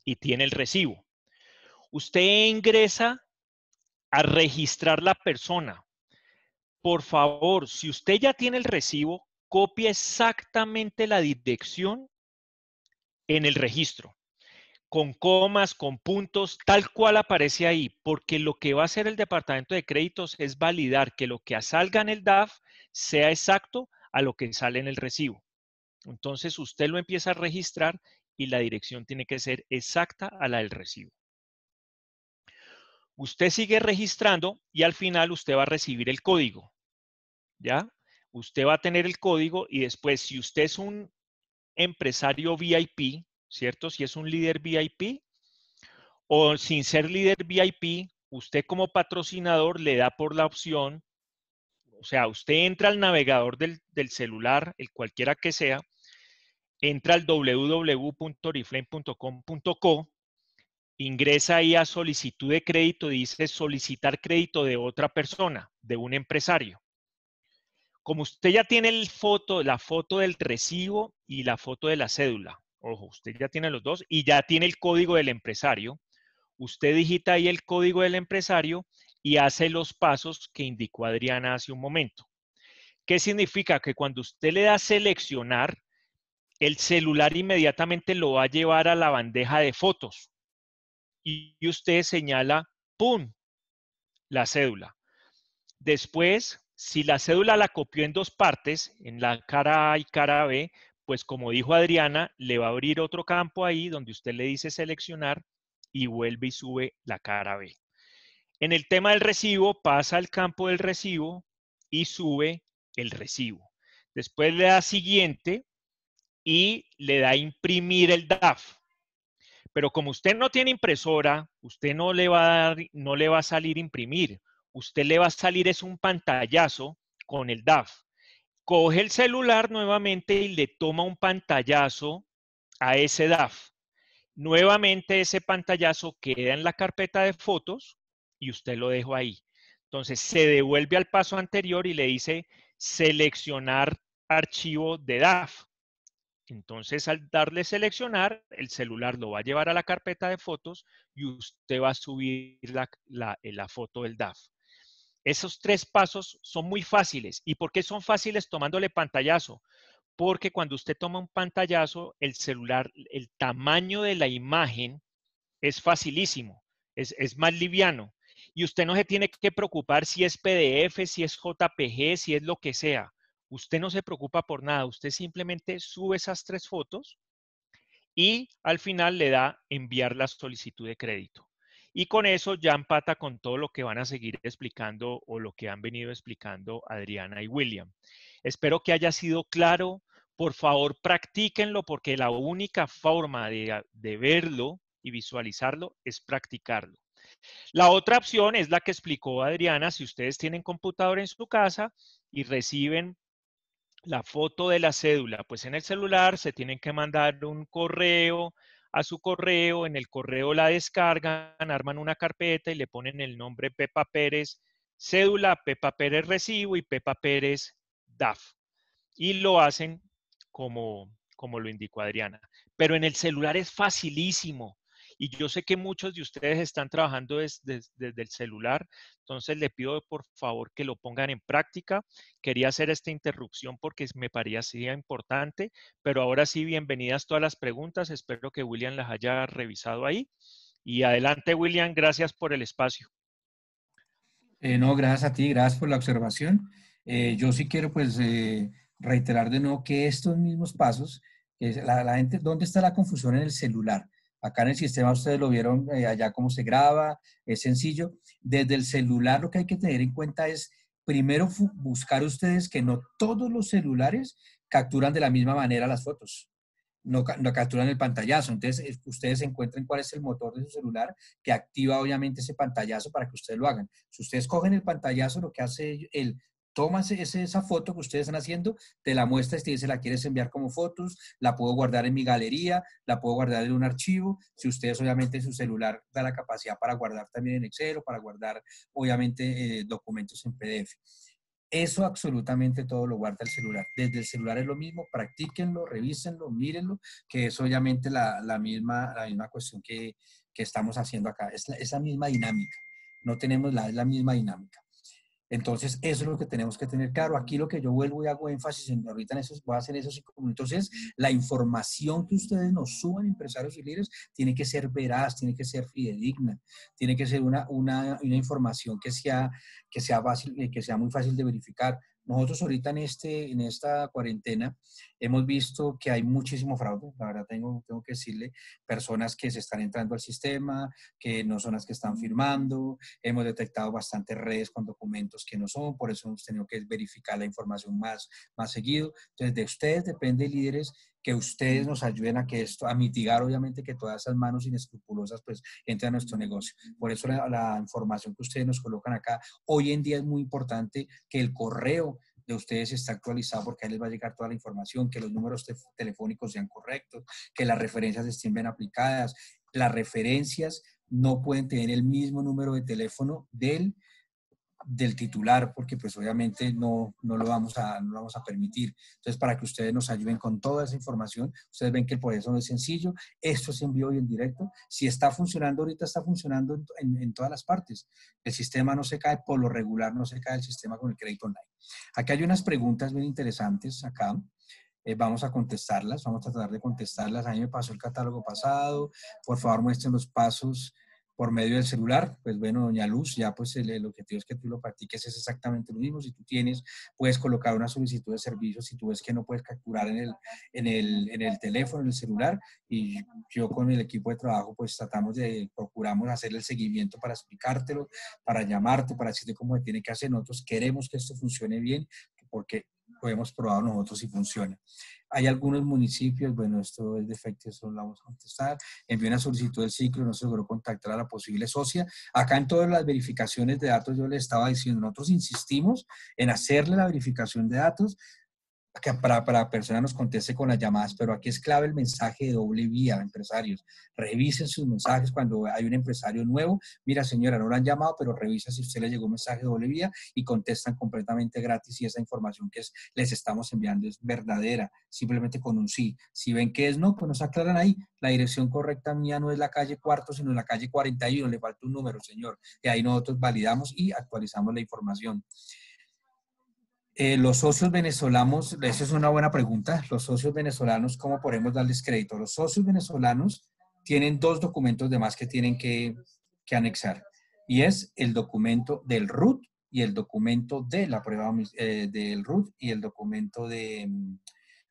y tiene el recibo. Usted ingresa a registrar la persona. Por favor, si usted ya tiene el recibo, copie exactamente la dirección en el registro, con comas, con puntos, tal cual aparece ahí, porque lo que va a hacer el Departamento de Créditos es validar que lo que salga en el DAF sea exacto a lo que sale en el recibo. Entonces, usted lo empieza a registrar y la dirección tiene que ser exacta a la del recibo. Usted sigue registrando y al final usted va a recibir el código, ¿ya? Usted va a tener el código y después, si usted es un empresario VIP, ¿cierto? Si es un líder VIP o sin ser líder VIP, usted como patrocinador le da por la opción, o sea, usted entra al navegador del celular, el cualquiera que sea, entra al www.oriflame.com.co, ingresa ahí a solicitud de crédito, dice solicitar crédito de otra persona, de un empresario. Como usted ya tiene la foto del recibo y la foto de la cédula, ojo, usted ya tiene los dos y ya tiene el código del empresario, usted digita ahí el código del empresario y hace los pasos que indicó Adriana hace un momento. ¿Qué significa? Que cuando usted le da seleccionar, el celular inmediatamente lo va a llevar a la bandeja de fotos y usted señala, ¡pum!, la cédula. Después, si la cédula la copió en dos partes, en la cara A y cara B, pues como dijo Adriana, le va a abrir otro campo ahí donde usted le dice seleccionar y vuelve y sube la cara B. En el tema del recibo, pasa al campo del recibo y sube el recibo. Después le da siguiente y le da imprimir el DAF. Pero como usted no tiene impresora, usted no le va a salir imprimir. Usted le va a salir es un pantallazo con el DAF. Coge el celular nuevamente y le toma un pantallazo a ese DAF. Nuevamente ese pantallazo queda en la carpeta de fotos y usted lo dejó ahí. Entonces se devuelve al paso anterior y le dice seleccionar archivo de DAF. Entonces, al darle seleccionar, el celular lo va a llevar a la carpeta de fotos y usted va a subir la foto del DAF. Esos tres pasos son muy fáciles. ¿Y por qué son fáciles tomándole pantallazo? Porque cuando usted toma un pantallazo, el celular, el tamaño de la imagen es facilísimo, es más liviano. Y usted no se tiene que preocupar si es PDF, si es JPG, si es lo que sea. Usted no se preocupa por nada, usted simplemente sube esas tres fotos y al final le da enviar la solicitud de crédito. Y con eso ya empata con todo lo que van a seguir explicando o lo que han venido explicando Adriana y William. Espero que haya sido claro. Por favor, practíquenlo porque la única forma de verlo y visualizarlo es practicarlo. La otra opción es la que explicó Adriana. Si ustedes tienen computador en su casa y reciben la foto de la cédula, pues en el celular se tienen que mandar un correo a su correo, en el correo la descargan, arman una carpeta y le ponen el nombre Pepa Pérez cédula, Pepa Pérez recibo y Pepa Pérez DAF. Y lo hacen como lo indicó Adriana. Pero en el celular es facilísimo. Y yo sé que muchos de ustedes están trabajando desde el celular, entonces le pido por favor que lo pongan en práctica. Quería hacer esta interrupción porque me parecía importante, pero ahora sí, bienvenidas todas las preguntas. Espero que William las haya revisado ahí. Y adelante, William, gracias por el espacio. No, gracias a ti, gracias por la observación. Yo sí quiero pues reiterar de nuevo que estos mismos pasos, la gente, ¿dónde está la confusión en el celular? Acá en el sistema ustedes lo vieron allá cómo se graba, es sencillo. Desde el celular lo que hay que tener en cuenta es primero buscar ustedes que no todos los celulares capturan de la misma manera las fotos. No capturan el pantallazo. Entonces ustedes encuentren cuál es el motor de su celular que activa obviamente ese pantallazo para que ustedes lo hagan. Si ustedes cogen el pantallazo, lo que hace el toma esa foto que ustedes están haciendo, te la muestras y te dice, la quieres enviar como fotos, la puedo guardar en mi galería, la puedo guardar en un archivo. Si ustedes obviamente su celular da la capacidad para guardar también en Excel o para guardar obviamente documentos en PDF. Eso absolutamente todo lo guarda el celular. Desde el celular es lo mismo, practíquenlo, revísenlo, mírenlo, que es obviamente la misma cuestión que estamos haciendo acá. Es la misma dinámica. No tenemos es la misma dinámica. Entonces, eso es lo que tenemos que tener claro. Aquí lo que yo vuelvo y hago énfasis en ahorita en esos, voy a hacer esos 5 minutos, es la información que ustedes nos suban, empresarios y líderes, tiene que ser veraz, tiene que ser fidedigna, tiene que ser una información que sea muy fácil de verificar. Nosotros ahorita en esta cuarentena hemos visto que hay muchísimo fraude, la verdad tengo que decirle, personas que se están entrando al sistema, que no son las que están firmando, hemos detectado bastantes redes con documentos que no son, por eso hemos tenido que verificar la información más seguido. Entonces de ustedes depende, líderes, que ustedes nos ayuden a mitigar obviamente que todas esas manos inescrupulosas pues entren a nuestro negocio. Por eso la información que ustedes nos colocan acá, hoy en día es muy importante que el correo de ustedes está actualizado porque ahí les va a llegar toda la información, que los números telefónicos sean correctos, que las referencias estén bien aplicadas. Las referencias no pueden tener el mismo número de teléfono del titular, porque pues obviamente no lo vamos a permitir. Entonces, para que ustedes nos ayuden con toda esa información, ustedes ven que el proceso no es sencillo, esto es en vivo y en directo. Si está funcionando ahorita, está funcionando en todas las partes. El sistema no se cae, por lo regular no se cae el sistema con el crédito online. Aquí hay unas preguntas bien interesantes acá. Vamos a contestarlas, vamos a tratar de contestarlas. A mí me pasó el catálogo pasado, por favor muestren los pasos por medio del celular. Pues bueno, doña Luz, ya pues el objetivo es que tú lo practiques, es exactamente lo mismo. Si tú puedes colocar una solicitud de servicio, si tú ves que no puedes capturar en el teléfono, en el celular, y yo con el equipo de trabajo pues procuramos hacer el seguimiento para explicártelo, para llamarte, para decirte cómo se tiene que hacer. Nosotros queremos que esto funcione bien, porque lo hemos probado nosotros y funciona. Hay algunos municipios, bueno, esto es defecto, eso lo vamos a contestar. Envió una solicitud del ciclo, no se logró contactar a la posible socia. Acá en todas las verificaciones de datos yo les estaba diciendo, nosotros insistimos en hacerle la verificación de datos que para la persona nos conteste con las llamadas, pero aquí es clave el mensaje de doble vía, empresarios. Revisen sus mensajes cuando hay un empresario nuevo. Mira, señora, no lo han llamado, pero revisa si usted le llegó un mensaje de doble vía y contestan completamente gratis y esa información que les estamos enviando es verdadera, simplemente con un sí. Si ven que es no, pues nos aclaran ahí. La dirección correcta mía no es la calle Cuarto, sino la calle 41, le falta un número, señor. Y ahí nosotros validamos y actualizamos la información. Los socios venezolanos, eso es una buena pregunta. Los socios venezolanos, ¿cómo podemos darles crédito? Los socios venezolanos tienen 2 documentos de más que tienen que anexar. Y es el documento del RUT y el documento de la prueba del RUT y el documento de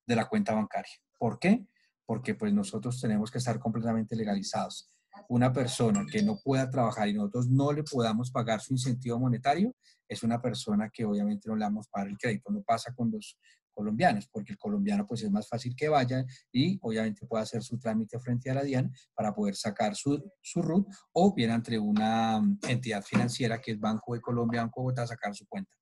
la cuenta bancaria. ¿Por qué? porque pues nosotros tenemos que estar completamente legalizados. Una persona que no pueda trabajar y nosotros no le podamos pagar su incentivo monetario es una persona que obviamente no le vamos a pagar el crédito. No pasa con los colombianos, porque el colombiano pues es más fácil que vaya y obviamente pueda hacer su trámite frente a la DIAN para poder sacar su RUT, o bien ante una entidad financiera que es Banco de Colombia, Banco de Bogotá, sacar su cuenta.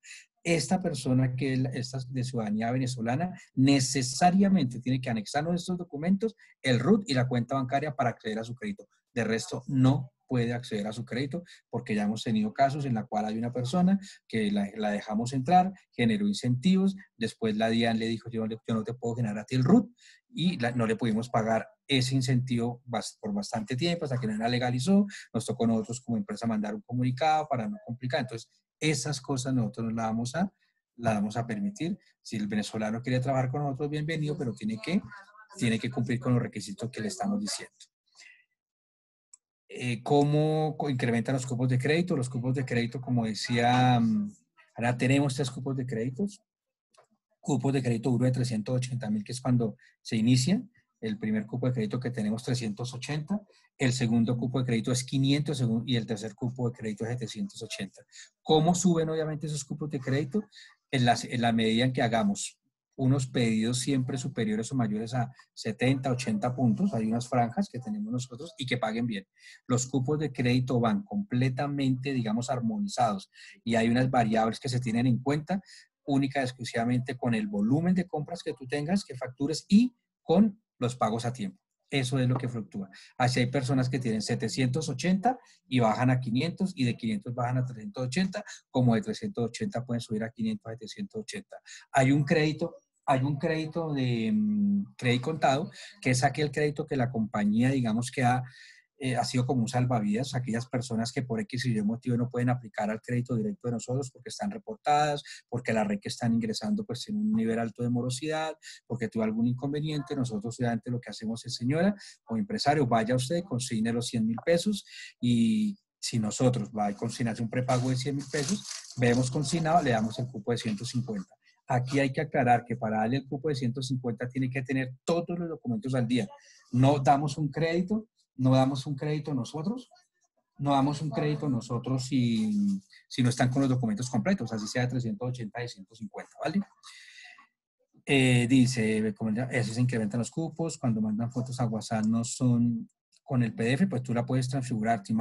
Esta persona que es de ciudadanía venezolana necesariamente tiene que anexarnos estos documentos, el RUT y la cuenta bancaria para acceder a su crédito. De resto, no puede acceder a su crédito, porque ya hemos tenido casos en la cual hay una persona que la dejamos entrar, generó incentivos, después la DIAN le dijo, yo no te puedo generar a ti el RUT, y no le pudimos pagar ese incentivo por bastante tiempo, hasta que no la legalizó. Nos tocó a nosotros como empresa mandar un comunicado para no complicar. Entonces, esas cosas nosotros no las vamos a permitir. Si el venezolano quiere trabajar con nosotros, bienvenido, pero tiene que cumplir con los requisitos que le estamos diciendo. ¿Cómo incrementan los cupos de crédito? Los cupos de crédito, como decía, ahora tenemos 3 cupos de créditos. Cupos de crédito duro de 380.000, que es cuando se inicia. El primer cupo de crédito que tenemos 380, el segundo cupo de crédito es 500 y el tercer cupo de crédito es 780. ¿Cómo suben obviamente esos cupos de crédito? En la medida en que hagamos unos pedidos siempre superiores o mayores a 70, 80 puntos, hay unas franjas que tenemos nosotros, y que paguen bien. Los cupos de crédito van completamente, digamos, armonizados, y hay unas variables que se tienen en cuenta única y exclusivamente con el volumen de compras que tú tengas, que factures, y con los pagos a tiempo. Eso es lo que fluctúa. Así hay personas que tienen 780 y bajan a 500, y de 500 bajan a 380, como de 380 pueden subir a 500, a 780. Hay un crédito de crédito contado, que es aquel crédito que la compañía, digamos, que ha sido como un salvavidas. Aquellas personas que por X y Y motivo no pueden aplicar al crédito directo de nosotros porque están reportadas, porque la red que están ingresando pues tiene un nivel alto de morosidad, porque tuvo algún inconveniente. Nosotros obviamente lo que hacemos es, señora o empresario, vaya usted, consigne los 100.000 pesos, y si nosotros va a consignarse un prepago de 100.000 pesos, vemos consignado, le damos el cupo de 150. Aquí hay que aclarar que para darle el cupo de 150 tiene que tener todos los documentos al día. No damos un crédito nosotros si no están con los documentos completos, así sea de 380 y 150, ¿vale? Dice, así se incrementan los cupos. Cuando mandan fotos a WhatsApp no son con el PDF, pues tú la puedes transfigurar. Si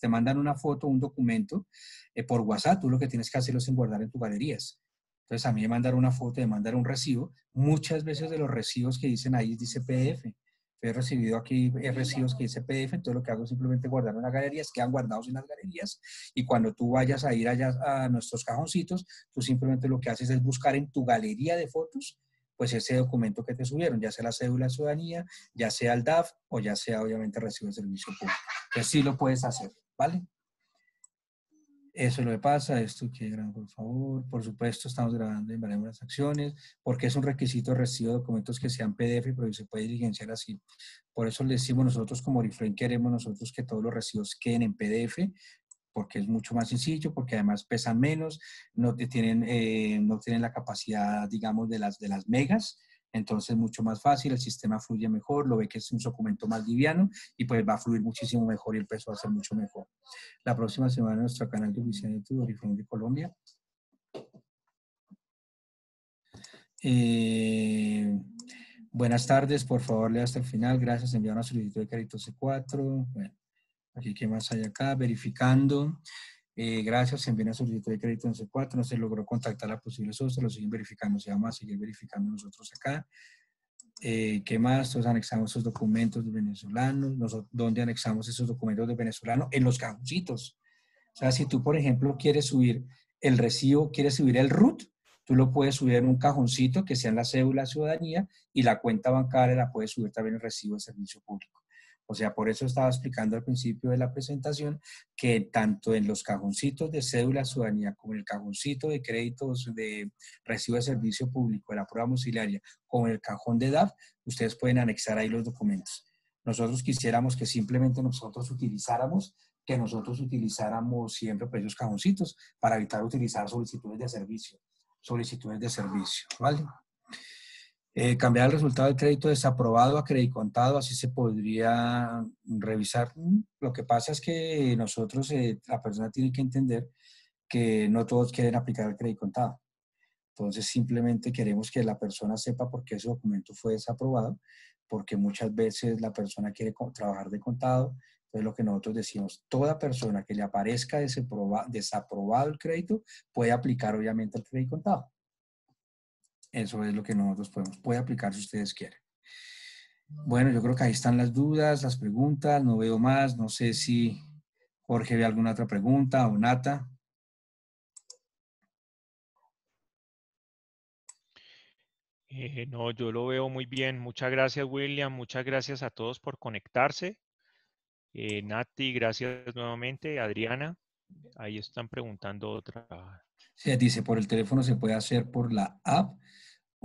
te mandan una foto, un documento por WhatsApp, tú lo que tienes que hacerlo es guardar en tus galerías. Entonces a mí me mandaron una foto, me mandaron un recibo. Muchas veces de los recibos que dicen ahí dice PDF. He recibido aquí recibos que dice PDF, entonces lo que hago es simplemente guardar en las galerías, quedan guardados en las galerías, y cuando tú vayas a ir allá a nuestros cajoncitos, tú simplemente lo que haces es buscar en tu galería de fotos, pues ese documento que te subieron, ya sea la cédula de ciudadanía, ya sea el DAF, o ya sea obviamente el recibo de servicio público. Entonces sí lo puedes hacer, ¿vale? Eso es lo que pasa. Esto que graban, por favor. Por supuesto, estamos grabando y enviaremos las acciones, porque es un requisito de recibo de documentos que sean PDF, pero se puede diligenciar así. Por eso le decimos nosotros como Oriflame, queremos nosotros que todos los recibos queden en PDF, porque es mucho más sencillo, porque además pesan menos, no tienen la capacidad, digamos, de las megas. Entonces, mucho más fácil, el sistema fluye mejor, lo ve que es un documento más liviano y pues va a fluir muchísimo mejor y el peso va a ser mucho mejor. La próxima semana en nuestro canal de oficina de YouTube, Oriflame de Colombia. Buenas tardes, por favor, lea hasta el final. Gracias, enviar una solicitud de crédito C4. Bueno, aquí, ¿qué más hay acá? Verificando. Gracias, envíen a solicitud de crédito en C4, no se logró contactar a posibles socios, lo siguen verificando, se llama a seguir verificando nosotros acá. ¿Qué más? Entonces anexamos esos documentos de venezolanos. ¿Dónde anexamos esos documentos de venezolanos? En los cajoncitos. O sea, si tú, por ejemplo, quieres subir el recibo, quieres subir el RUT, tú lo puedes subir en un cajoncito que sea en la cédula de ciudadanía, y la cuenta bancaria la puedes subir también en el recibo de servicio público. O sea, por eso estaba explicando al principio de la presentación que tanto en los cajoncitos de cédula ciudadanía como en el cajoncito de créditos de recibo de servicio público, de la prueba domiciliaria, como en el cajón de DAF, ustedes pueden anexar ahí los documentos. Nosotros quisiéramos que simplemente nosotros utilizáramos siempre pues esos cajoncitos para evitar utilizar solicitudes de servicio, ¿vale? Cambiar el resultado de crédito desaprobado a credicontado, así se podría revisar. Lo que pasa es que nosotros, la persona tiene que entender que no todos quieren aplicar el credicontado. Entonces, simplemente queremos que la persona sepa por qué ese documento fue desaprobado, porque muchas veces la persona quiere trabajar de contado. Entonces, lo que nosotros decimos, toda persona que le aparezca desaprobado el crédito puede aplicar, obviamente, el credicontado. Eso es lo que nosotros podemos. Puede aplicar si ustedes quieren. Bueno, yo creo que ahí están las dudas, las preguntas. No veo más. No sé si Jorge ve alguna otra pregunta o Nata. No, yo lo veo muy bien. Muchas gracias, William. Muchas gracias a todos por conectarse. Nati, gracias nuevamente. Adriana, ahí están preguntando otra. Sí, dice, por el teléfono se puede hacer por la app.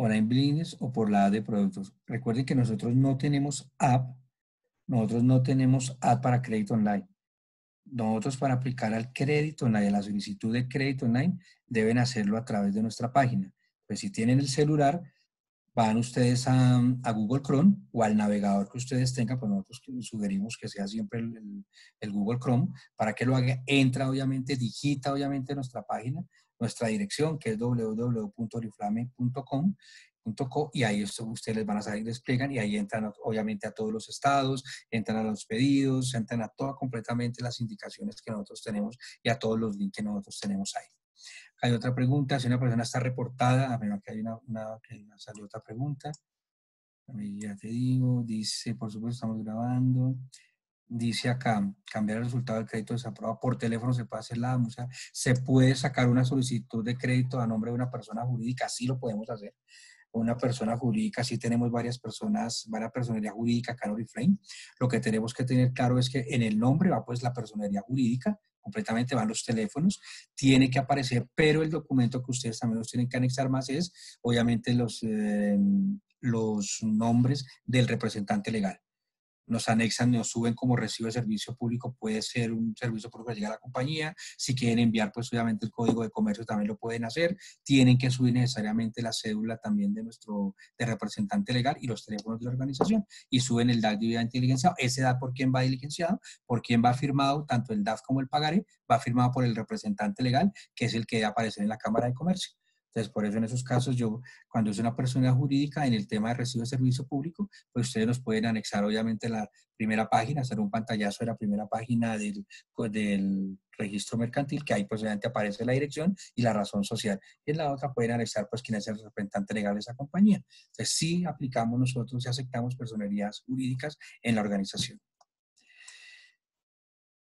Online Business o por la app de productos. Recuerden que nosotros no tenemos app. Nosotros no tenemos app para crédito online. Nosotros para aplicar al crédito online, a la solicitud de crédito online, deben hacerlo a través de nuestra página. Pues si tienen el celular, van ustedes a Google Chrome o al navegador que ustedes tengan, pues nosotros sugerimos que sea siempre el Google Chrome, para que lo haga. Entra obviamente, digita obviamente nuestra página, nuestra dirección, que es www.oriflame.com.co, y ahí ustedes van a salir, despliegan, y ahí entran obviamente a todos los estados, entran a los pedidos, entran a todas completamente las indicaciones que nosotros tenemos y a todos los links que nosotros tenemos ahí. Hay otra pregunta, si una persona está reportada, a menos que hay salió otra pregunta, ya te digo, dice, por supuesto estamos grabando. Dice acá, cambiar el resultado del crédito desaprobado por teléfono se puede hacer o sea, se puede sacar una solicitud de crédito a nombre de una persona jurídica, sí lo podemos hacer. Una persona jurídica, sí tenemos varias personas, varias personería jurídica acá en Oriflame. Lo que tenemos que tener claro es que en el nombre va pues la personería jurídica, completamente van los teléfonos, tiene que aparecer, pero el documento que ustedes también los tienen que anexar más es, obviamente, los nombres del representante legal. Nos anexan, nos suben como recibo de servicio público, puede ser un servicio público que llega a la compañía. Si quieren enviar, pues obviamente el código de comercio también lo pueden hacer. Tienen que subir necesariamente la cédula también de nuestro representante legal y los teléfonos de la organización. Y suben el DAF diligenciado. Ese DAF por quién va diligenciado, por quién va firmado, tanto el DAF como el pagaré, va firmado por el representante legal, que es el que aparece en la Cámara de Comercio. Entonces, por eso en esos casos yo, cuando es una persona jurídica en el tema de recibo de servicio público, pues ustedes nos pueden anexar obviamente la primera página, hacer un pantallazo de la primera página del registro mercantil, que ahí pues obviamente aparece la dirección y la razón social. Y en la otra pueden anexar pues quién es el representante legal de esa compañía. Entonces, sí aplicamos nosotros y aceptamos personerías jurídicas en la organización.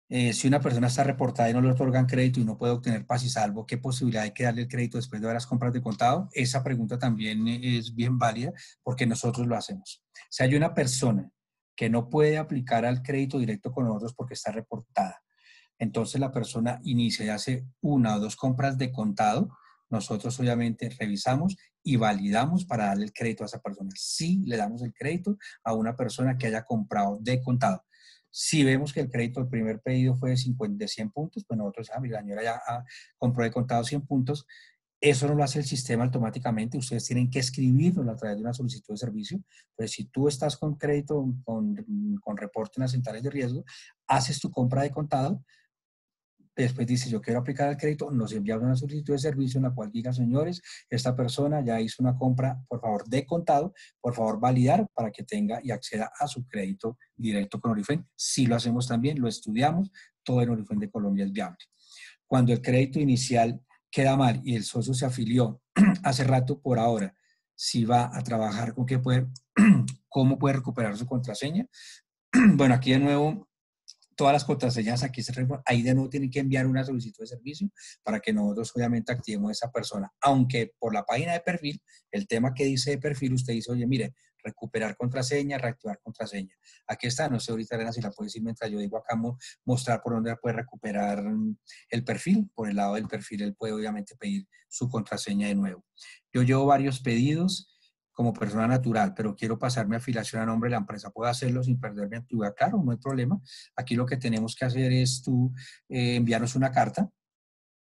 Si una persona está reportada y no le otorgan crédito y no puede obtener paz y salvo, ¿qué posibilidad hay que darle el crédito después de las compras de contado? Esa pregunta también es bien válida porque nosotros lo hacemos. Si hay una persona que no puede aplicar al crédito directo con nosotros porque está reportada, entonces la persona inicia y hace una o dos compras de contado, nosotros obviamente revisamos y validamos para darle el crédito a esa persona. Sí, le damos el crédito a una persona que haya comprado de contado. Si vemos que el crédito del primer pedido fue de 100 puntos, pues nosotros, la señora ya compró de contado 100 puntos, eso no lo hace el sistema automáticamente, ustedes tienen que escribirlo a través de una solicitud de servicio. Entonces, si tú estás con crédito, con reporte en las centrales de riesgo, haces tu compra de contado, después dices, yo quiero aplicar el crédito, nos enviamos una solicitud de servicio en la cual diga, señores, esta persona ya hizo una compra, por favor, de contado, por favor, validar para que tenga y acceda a su crédito directo con Oriflame. Sí lo hacemos también, lo estudiamos, todo en Oriflame de Colombia es viable. Cuando el crédito inicial queda mal y el socio se afilió hace rato por ahora, si va a trabajar con qué poder, cómo puede recuperar su contraseña. Bueno, aquí de nuevo, todas las contraseñas aquí se reportan, ahí de nuevo tienen que enviar una solicitud de servicio para que nosotros obviamente activemos a esa persona. Aunque por la página de perfil, el tema que dice de perfil, usted dice, oye, mire, recuperar contraseña, reactivar contraseña. Aquí está, no sé ahorita, Elena, si la puedes decir mientras yo digo acá, mostrar por dónde puede recuperar el perfil. Por el lado del perfil, él puede obviamente pedir su contraseña de nuevo. Yo llevo varios pedidos como persona natural, pero quiero pasar mi afiliación a nombre de la empresa, ¿puedo hacerlo sin perder mi actividad? Claro, no hay problema. Aquí lo que tenemos que hacer es tú enviarnos una carta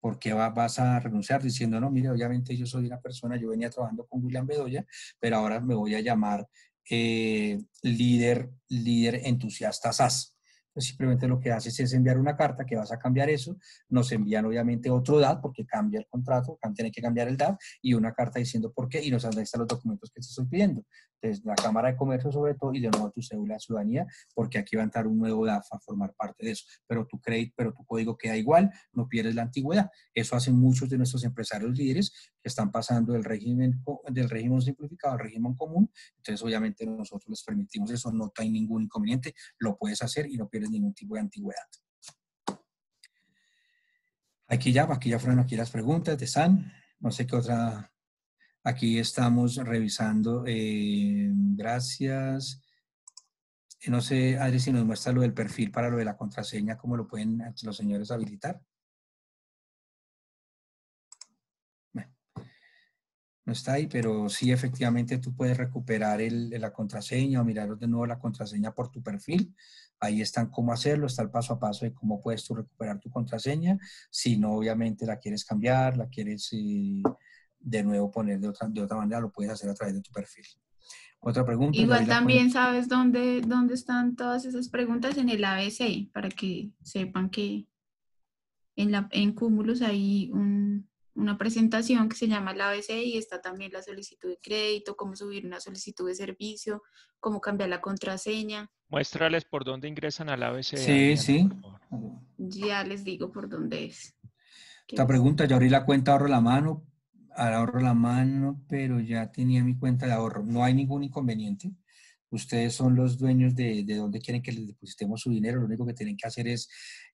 porque vas a renunciar diciendo, no, mire, obviamente yo soy una persona, yo venía trabajando con William Bedoya, pero ahora me voy a llamar líder entusiasta SAS. Pues simplemente lo que haces es enviar una carta que vas a cambiar eso, nos envían obviamente otro DAT porque cambia el contrato, tienen que cambiar el DAT y una carta diciendo por qué y nos anexan los documentos que te estoy pidiendo. Entonces la Cámara de Comercio sobre todo y de nuevo tu cédula de ciudadanía porque aquí va a entrar un nuevo DAF a formar parte de eso. Pero tu crédito, pero tu código queda igual, no pierdes la antigüedad. Eso hacen muchos de nuestros empresarios líderes que están pasando del régimen simplificado al régimen común. Entonces obviamente nosotros les permitimos eso, no hay ningún inconveniente, lo puedes hacer y no pierdes ningún tipo de antigüedad. Aquí ya fueron aquí las preguntas de San, no sé qué otra, aquí estamos revisando, gracias, no sé Adri si nos muestra lo del perfil para lo de la contraseña, cómo lo pueden los señores habilitar. No está ahí, pero sí, efectivamente tú puedes recuperar la contraseña o mirar de nuevo la contraseña por tu perfil. Ahí están cómo hacerlo, está el paso a paso de cómo puedes tú recuperar tu contraseña. Si no, obviamente la quieres cambiar, la quieres de nuevo poner de otra manera, lo puedes hacer a través de tu perfil. Otra pregunta. Igual también sabes dónde están todas esas preguntas en el ABC, para que sepan que en Cúmulos hay una presentación que se llama el ABC y está también la solicitud de crédito, cómo subir una solicitud de servicio, cómo cambiar la contraseña. Muéstrales por dónde ingresan al ABC. Sí, sí. Ya les digo por dónde es. Esta pregunta, yo abrí la cuenta ahorro la mano, pero ya tenía mi cuenta de ahorro. No hay ningún inconveniente. Ustedes son los dueños de dónde quieren que les depositemos su dinero. Lo único que tienen que hacer es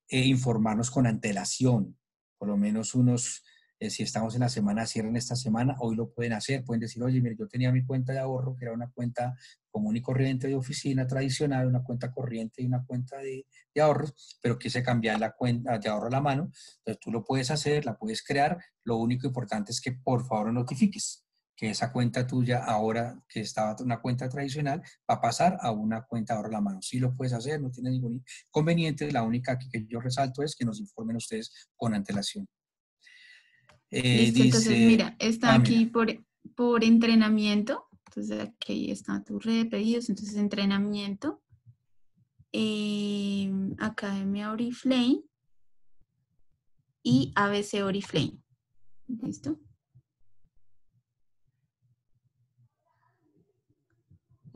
informarnos con antelación. Por lo menos unos... si estamos en la semana, cierren esta semana, hoy lo pueden hacer, pueden decir, oye, mire, yo tenía mi cuenta de ahorro, que era una cuenta común y corriente de oficina tradicional, una cuenta corriente y una cuenta de ahorros, pero quise cambiar la cuenta de ahorro a la mano, entonces tú lo puedes hacer, la puedes crear, lo único importante es que por favor notifiques que esa cuenta tuya ahora, que estaba una cuenta tradicional, va a pasar a una cuenta ahora a la mano. Sí lo puedes hacer, no tiene ningún inconveniente, la única que yo resalto es que nos informen ustedes con antelación. Listo, entonces dice, mira, está aquí por entrenamiento, entonces aquí está tu red de pedidos, entonces entrenamiento, Academia Oriflame y ABC Oriflame, ¿listo?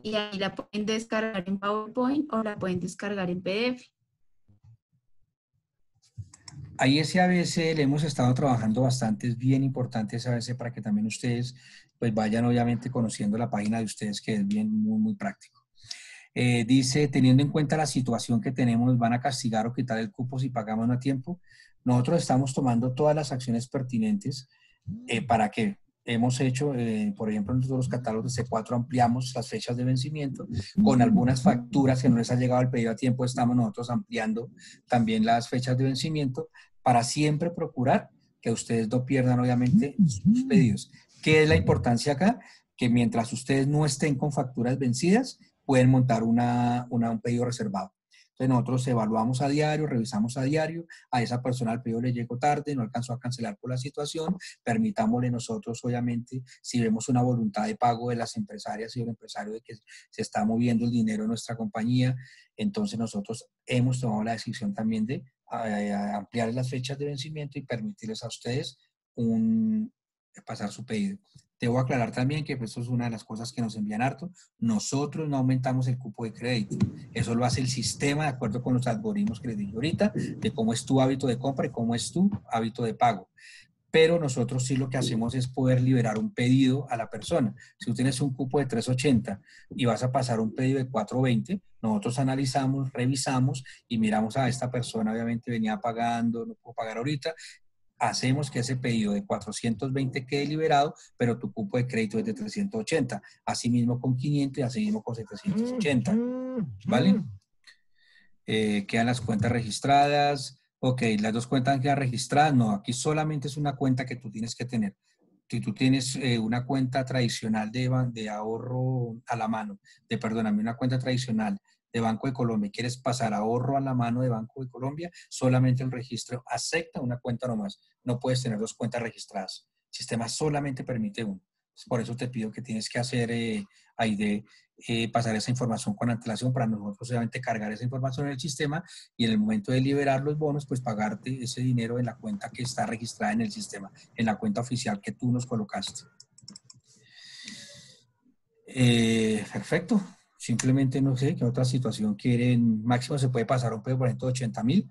Y ahí la pueden descargar en PowerPoint o la pueden descargar en PDF. Ahí ese ABC le hemos estado trabajando bastante, es bien importante ese ABC para que también ustedes pues vayan obviamente conociendo la página de ustedes que es bien muy práctico. Dice, teniendo en cuenta la situación que tenemos, ¿van a castigar o quitar el cupo si pagamos no a tiempo? Nosotros estamos tomando todas las acciones pertinentes para que hemos hecho, por ejemplo, nosotros los catálogos de C4 ampliamos las fechas de vencimiento. Con algunas facturas que no les ha llegado el pedido a tiempo, estamos nosotros ampliando también las fechas de vencimiento, para siempre procurar que ustedes no pierdan obviamente sus pedidos. ¿Qué es la importancia acá? Que mientras ustedes no estén con facturas vencidas, pueden montar un pedido reservado. Entonces nosotros evaluamos a diario, revisamos a diario, a esa persona el pedido le llegó tarde, no alcanzó a cancelar por la situación, permitámosle nosotros obviamente, si vemos una voluntad de pago de las empresarias y del empresario de que se está moviendo el dinero de nuestra compañía, entonces nosotros hemos tomado la decisión también de ampliar las fechas de vencimiento y permitirles a ustedes pasar su pedido. Debo aclarar también que pues, eso es una de las cosas que nos envían harto. Nosotros no aumentamos el cupo de crédito. Eso lo hace el sistema de acuerdo con los algoritmos que les dije ahorita, de cómo es tu hábito de compra y cómo es tu hábito de pago. Pero nosotros sí lo que hacemos es poder liberar un pedido a la persona. Si tú tienes un cupo de 380 y vas a pasar un pedido de 420, nosotros analizamos, revisamos y miramos a esta persona, obviamente venía pagando, no puedo pagar ahorita, hacemos que ese pedido de 420 quede liberado, pero tu cupo de crédito es de 380, asimismo con 500 y asimismo con 780, ¿vale? Quedan las cuentas registradas. Ok, las dos cuentas quedan registradas. No, aquí solamente es una cuenta que tú tienes que tener. Si tú tienes una cuenta tradicional de ahorro a la mano, una cuenta tradicional de Banco de Colombia y quieres pasar ahorro a la mano de Banco de Colombia, solamente el registro acepta una cuenta nomás. No puedes tener dos cuentas registradas. El sistema solamente permite una. Por eso te pido que tienes que hacer ahí de pasar esa información con antelación para nosotros solamente cargar esa información en el sistema y en el momento de liberar los bonos, pues pagarte ese dinero en la cuenta que está registrada en el sistema, en la cuenta oficial que tú nos colocaste. Perfecto. Simplemente no sé qué otra situación quieren. Máximo se puede pasar un peso por ejemplo de 80.000.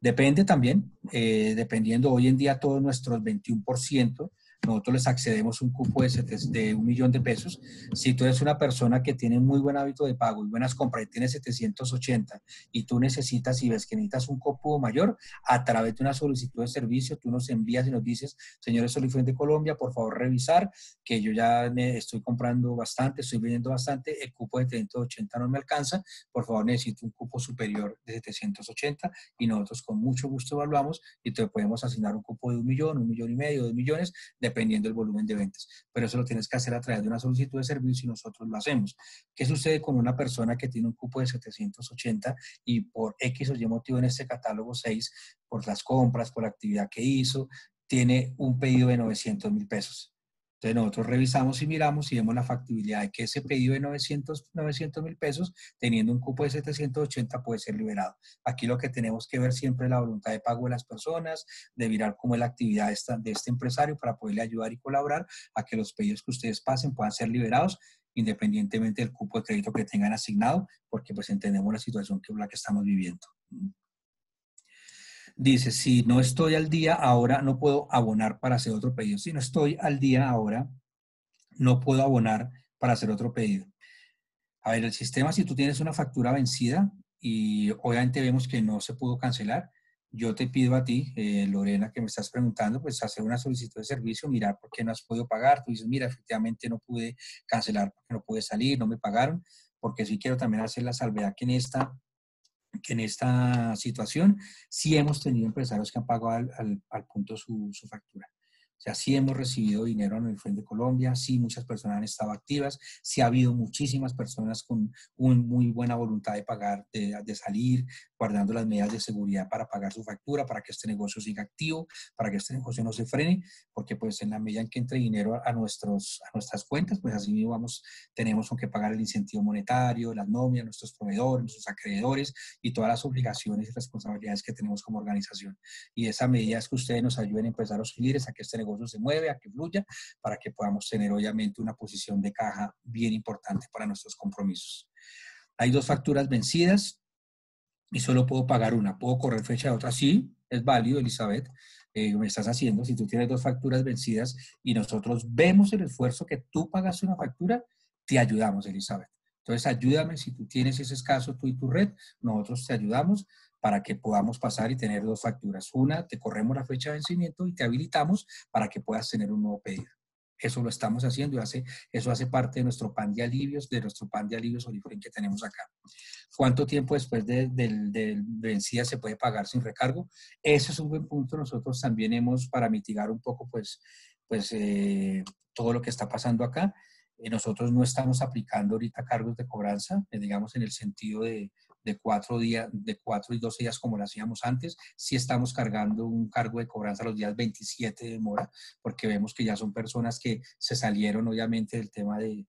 Depende también, dependiendo hoy en día todos nuestros 21%. Nosotros les accedemos un cupo de 1.000.000 de pesos. Si tú eres una persona que tiene muy buen hábito de pago y buenas compras y tienes 780 y tú necesitas y ves que necesitas un cupo mayor, a través de una solicitud de servicio, tú nos envías y nos dices, señores Solifrente de Colombia, por favor revisar que yo ya me estoy comprando bastante, estoy vendiendo bastante, el cupo de 780 no me alcanza, por favor necesito un cupo superior de 780 y nosotros con mucho gusto evaluamos y te podemos asignar un cupo de 1.000.000, 1.500.000, 2.000.000 de dependiendo del volumen de ventas. Pero eso lo tienes que hacer a través de una solicitud de servicio y nosotros lo hacemos. ¿Qué sucede con una persona que tiene un cupo de 780 y por X o Y motivo en este catálogo 6, por las compras, por la actividad que hizo, tiene un pedido de 900.000 pesos? Entonces nosotros revisamos y miramos y vemos la factibilidad de que ese pedido de 900.000 pesos, teniendo un cupo de 780, puede ser liberado. Aquí lo que tenemos que ver siempre es la voluntad de pago de las personas, de mirar cómo es la actividad de este empresario para poderle ayudar y colaborar a que los pedidos que ustedes pasen puedan ser liberados independientemente del cupo de crédito que tengan asignado, porque pues entendemos la situación que es la que estamos viviendo. Dice, si no estoy al día ahora, no puedo abonar para hacer otro pedido. Si no estoy al día ahora, no puedo abonar para hacer otro pedido. A ver, el sistema, si tú tienes una factura vencida y obviamente vemos que no se pudo cancelar, yo te pido a ti, Lorena, que me estás preguntando, pues hacer una solicitud de servicio, mirar por qué no has podido pagar. Tú dices, mira, efectivamente no pude cancelar, porque no pude salir, no me pagaron, porque sí quiero también hacer la salvedad que en esta situación sí hemos tenido empresarios que han pagado al punto su factura. O sea, sí hemos recibido dinero en el Frente de Colombia, sí muchas personas han estado activas, sí ha habido muchísimas personas con muy buena voluntad de pagar, de salir, guardando las medidas de seguridad para pagar su factura, para que este negocio siga activo, para que este negocio no se frene, porque pues en la medida en que entre dinero a nuestras cuentas, pues así mismo tenemos que pagar el incentivo monetario, las nóminas, nuestros proveedores, nuestros acreedores y todas las obligaciones y responsabilidades que tenemos como organización. Y esa medida es que ustedes nos ayuden a empezar a los líderes a que este negocio se mueve, a que fluya, para que podamos tener obviamente una posición de caja bien importante para nuestros compromisos. Hay dos facturas vencidas y solo puedo pagar una. ¿Puedo correr fecha de otra? Sí, es válido, Elizabeth. Me estás haciendo, si tú tienes dos facturas vencidas y nosotros vemos el esfuerzo que tú pagaste una factura, te ayudamos, Elizabeth. Entonces ayúdame, si tú tienes ese escaso, tú y tu red, nosotros te ayudamos para que podamos pasar y tener dos facturas. Una, te corremos la fecha de vencimiento y te habilitamos para que puedas tener un nuevo pedido. Eso lo estamos haciendo y eso hace parte de nuestro pan de alivios, Solifrén que tenemos acá. ¿Cuánto tiempo después de vencida se puede pagar sin recargo? Ese es un buen punto. Nosotros también hemos, para mitigar un poco todo lo que está pasando acá, nosotros no estamos aplicando ahorita cargos de cobranza, digamos en el sentido de 4 y 12 días como lo hacíamos antes. Sí estamos cargando un cargo de cobranza los días 27 de demora, porque vemos que ya son personas que se salieron obviamente del tema de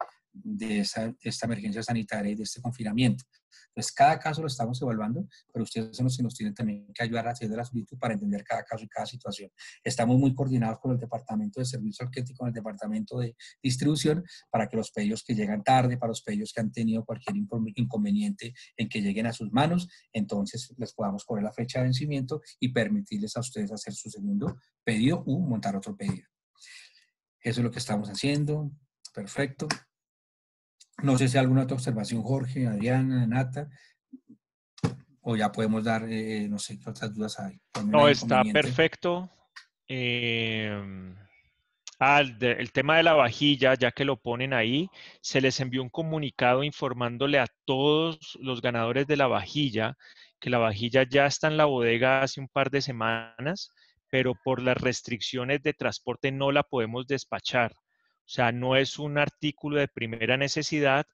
esta emergencia sanitaria y de este confinamiento. Entonces cada caso lo estamos evaluando, pero ustedes son los que nos tienen también que ayudar a hacer de la solicitud para entender cada caso y cada situación. Estamos muy coordinados con el departamento de servicio al cliente y con el departamento de distribución para que los pedidos que llegan tarde, para los pedidos que han tenido cualquier inconveniente en que lleguen a sus manos, entonces les podamos correr la fecha de vencimiento y permitirles a ustedes hacer su segundo pedido o montar otro pedido. Eso es lo que estamos haciendo. Perfecto. No sé si hay alguna otra observación, Jorge, Adriana, Nata, o ya podemos dar, no sé, qué otras dudas hay. No, está perfecto. El tema de la vajilla, ya que lo ponen ahí, se les envió un comunicado informándole a todos los ganadores de la vajilla que la vajilla ya está en la bodega hace un par de semanas, pero por las restricciones de transporte no la podemos despachar. O sea, no es un artículo de primera necesidad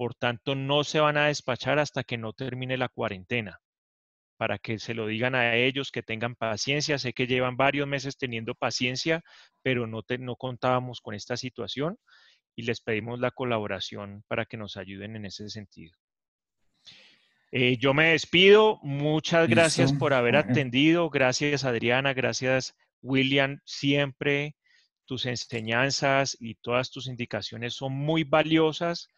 Por tanto, no se van a despachar hasta que no termine la cuarentena. Para que se lo digan a ellos, que tengan paciencia. Sé que llevan varios meses teniendo paciencia, pero no contábamos con esta situación y les pedimos la colaboración para que nos ayuden en ese sentido. Yo me despido. Muchas gracias por haber atendido. Gracias, Adriana. Gracias, William. Siempre tus enseñanzas y todas tus indicaciones son muy valiosas.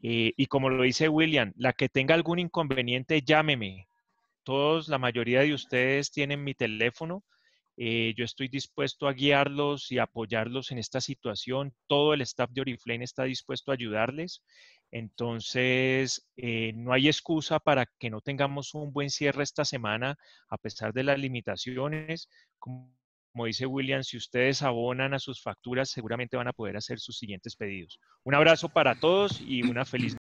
Y como lo dice William, la que tenga algún inconveniente, llámeme. Todos, la mayoría de ustedes tienen mi teléfono. Yo estoy dispuesto a guiarlos y apoyarlos en esta situación. Todo el staff de Oriflame está dispuesto a ayudarles. Entonces, no hay excusa para que no tengamos un buen cierre esta semana, a pesar de las limitaciones. Como dice William, si ustedes abonan a sus facturas, seguramente van a poder hacer sus siguientes pedidos. Un abrazo para todos y una feliz noche.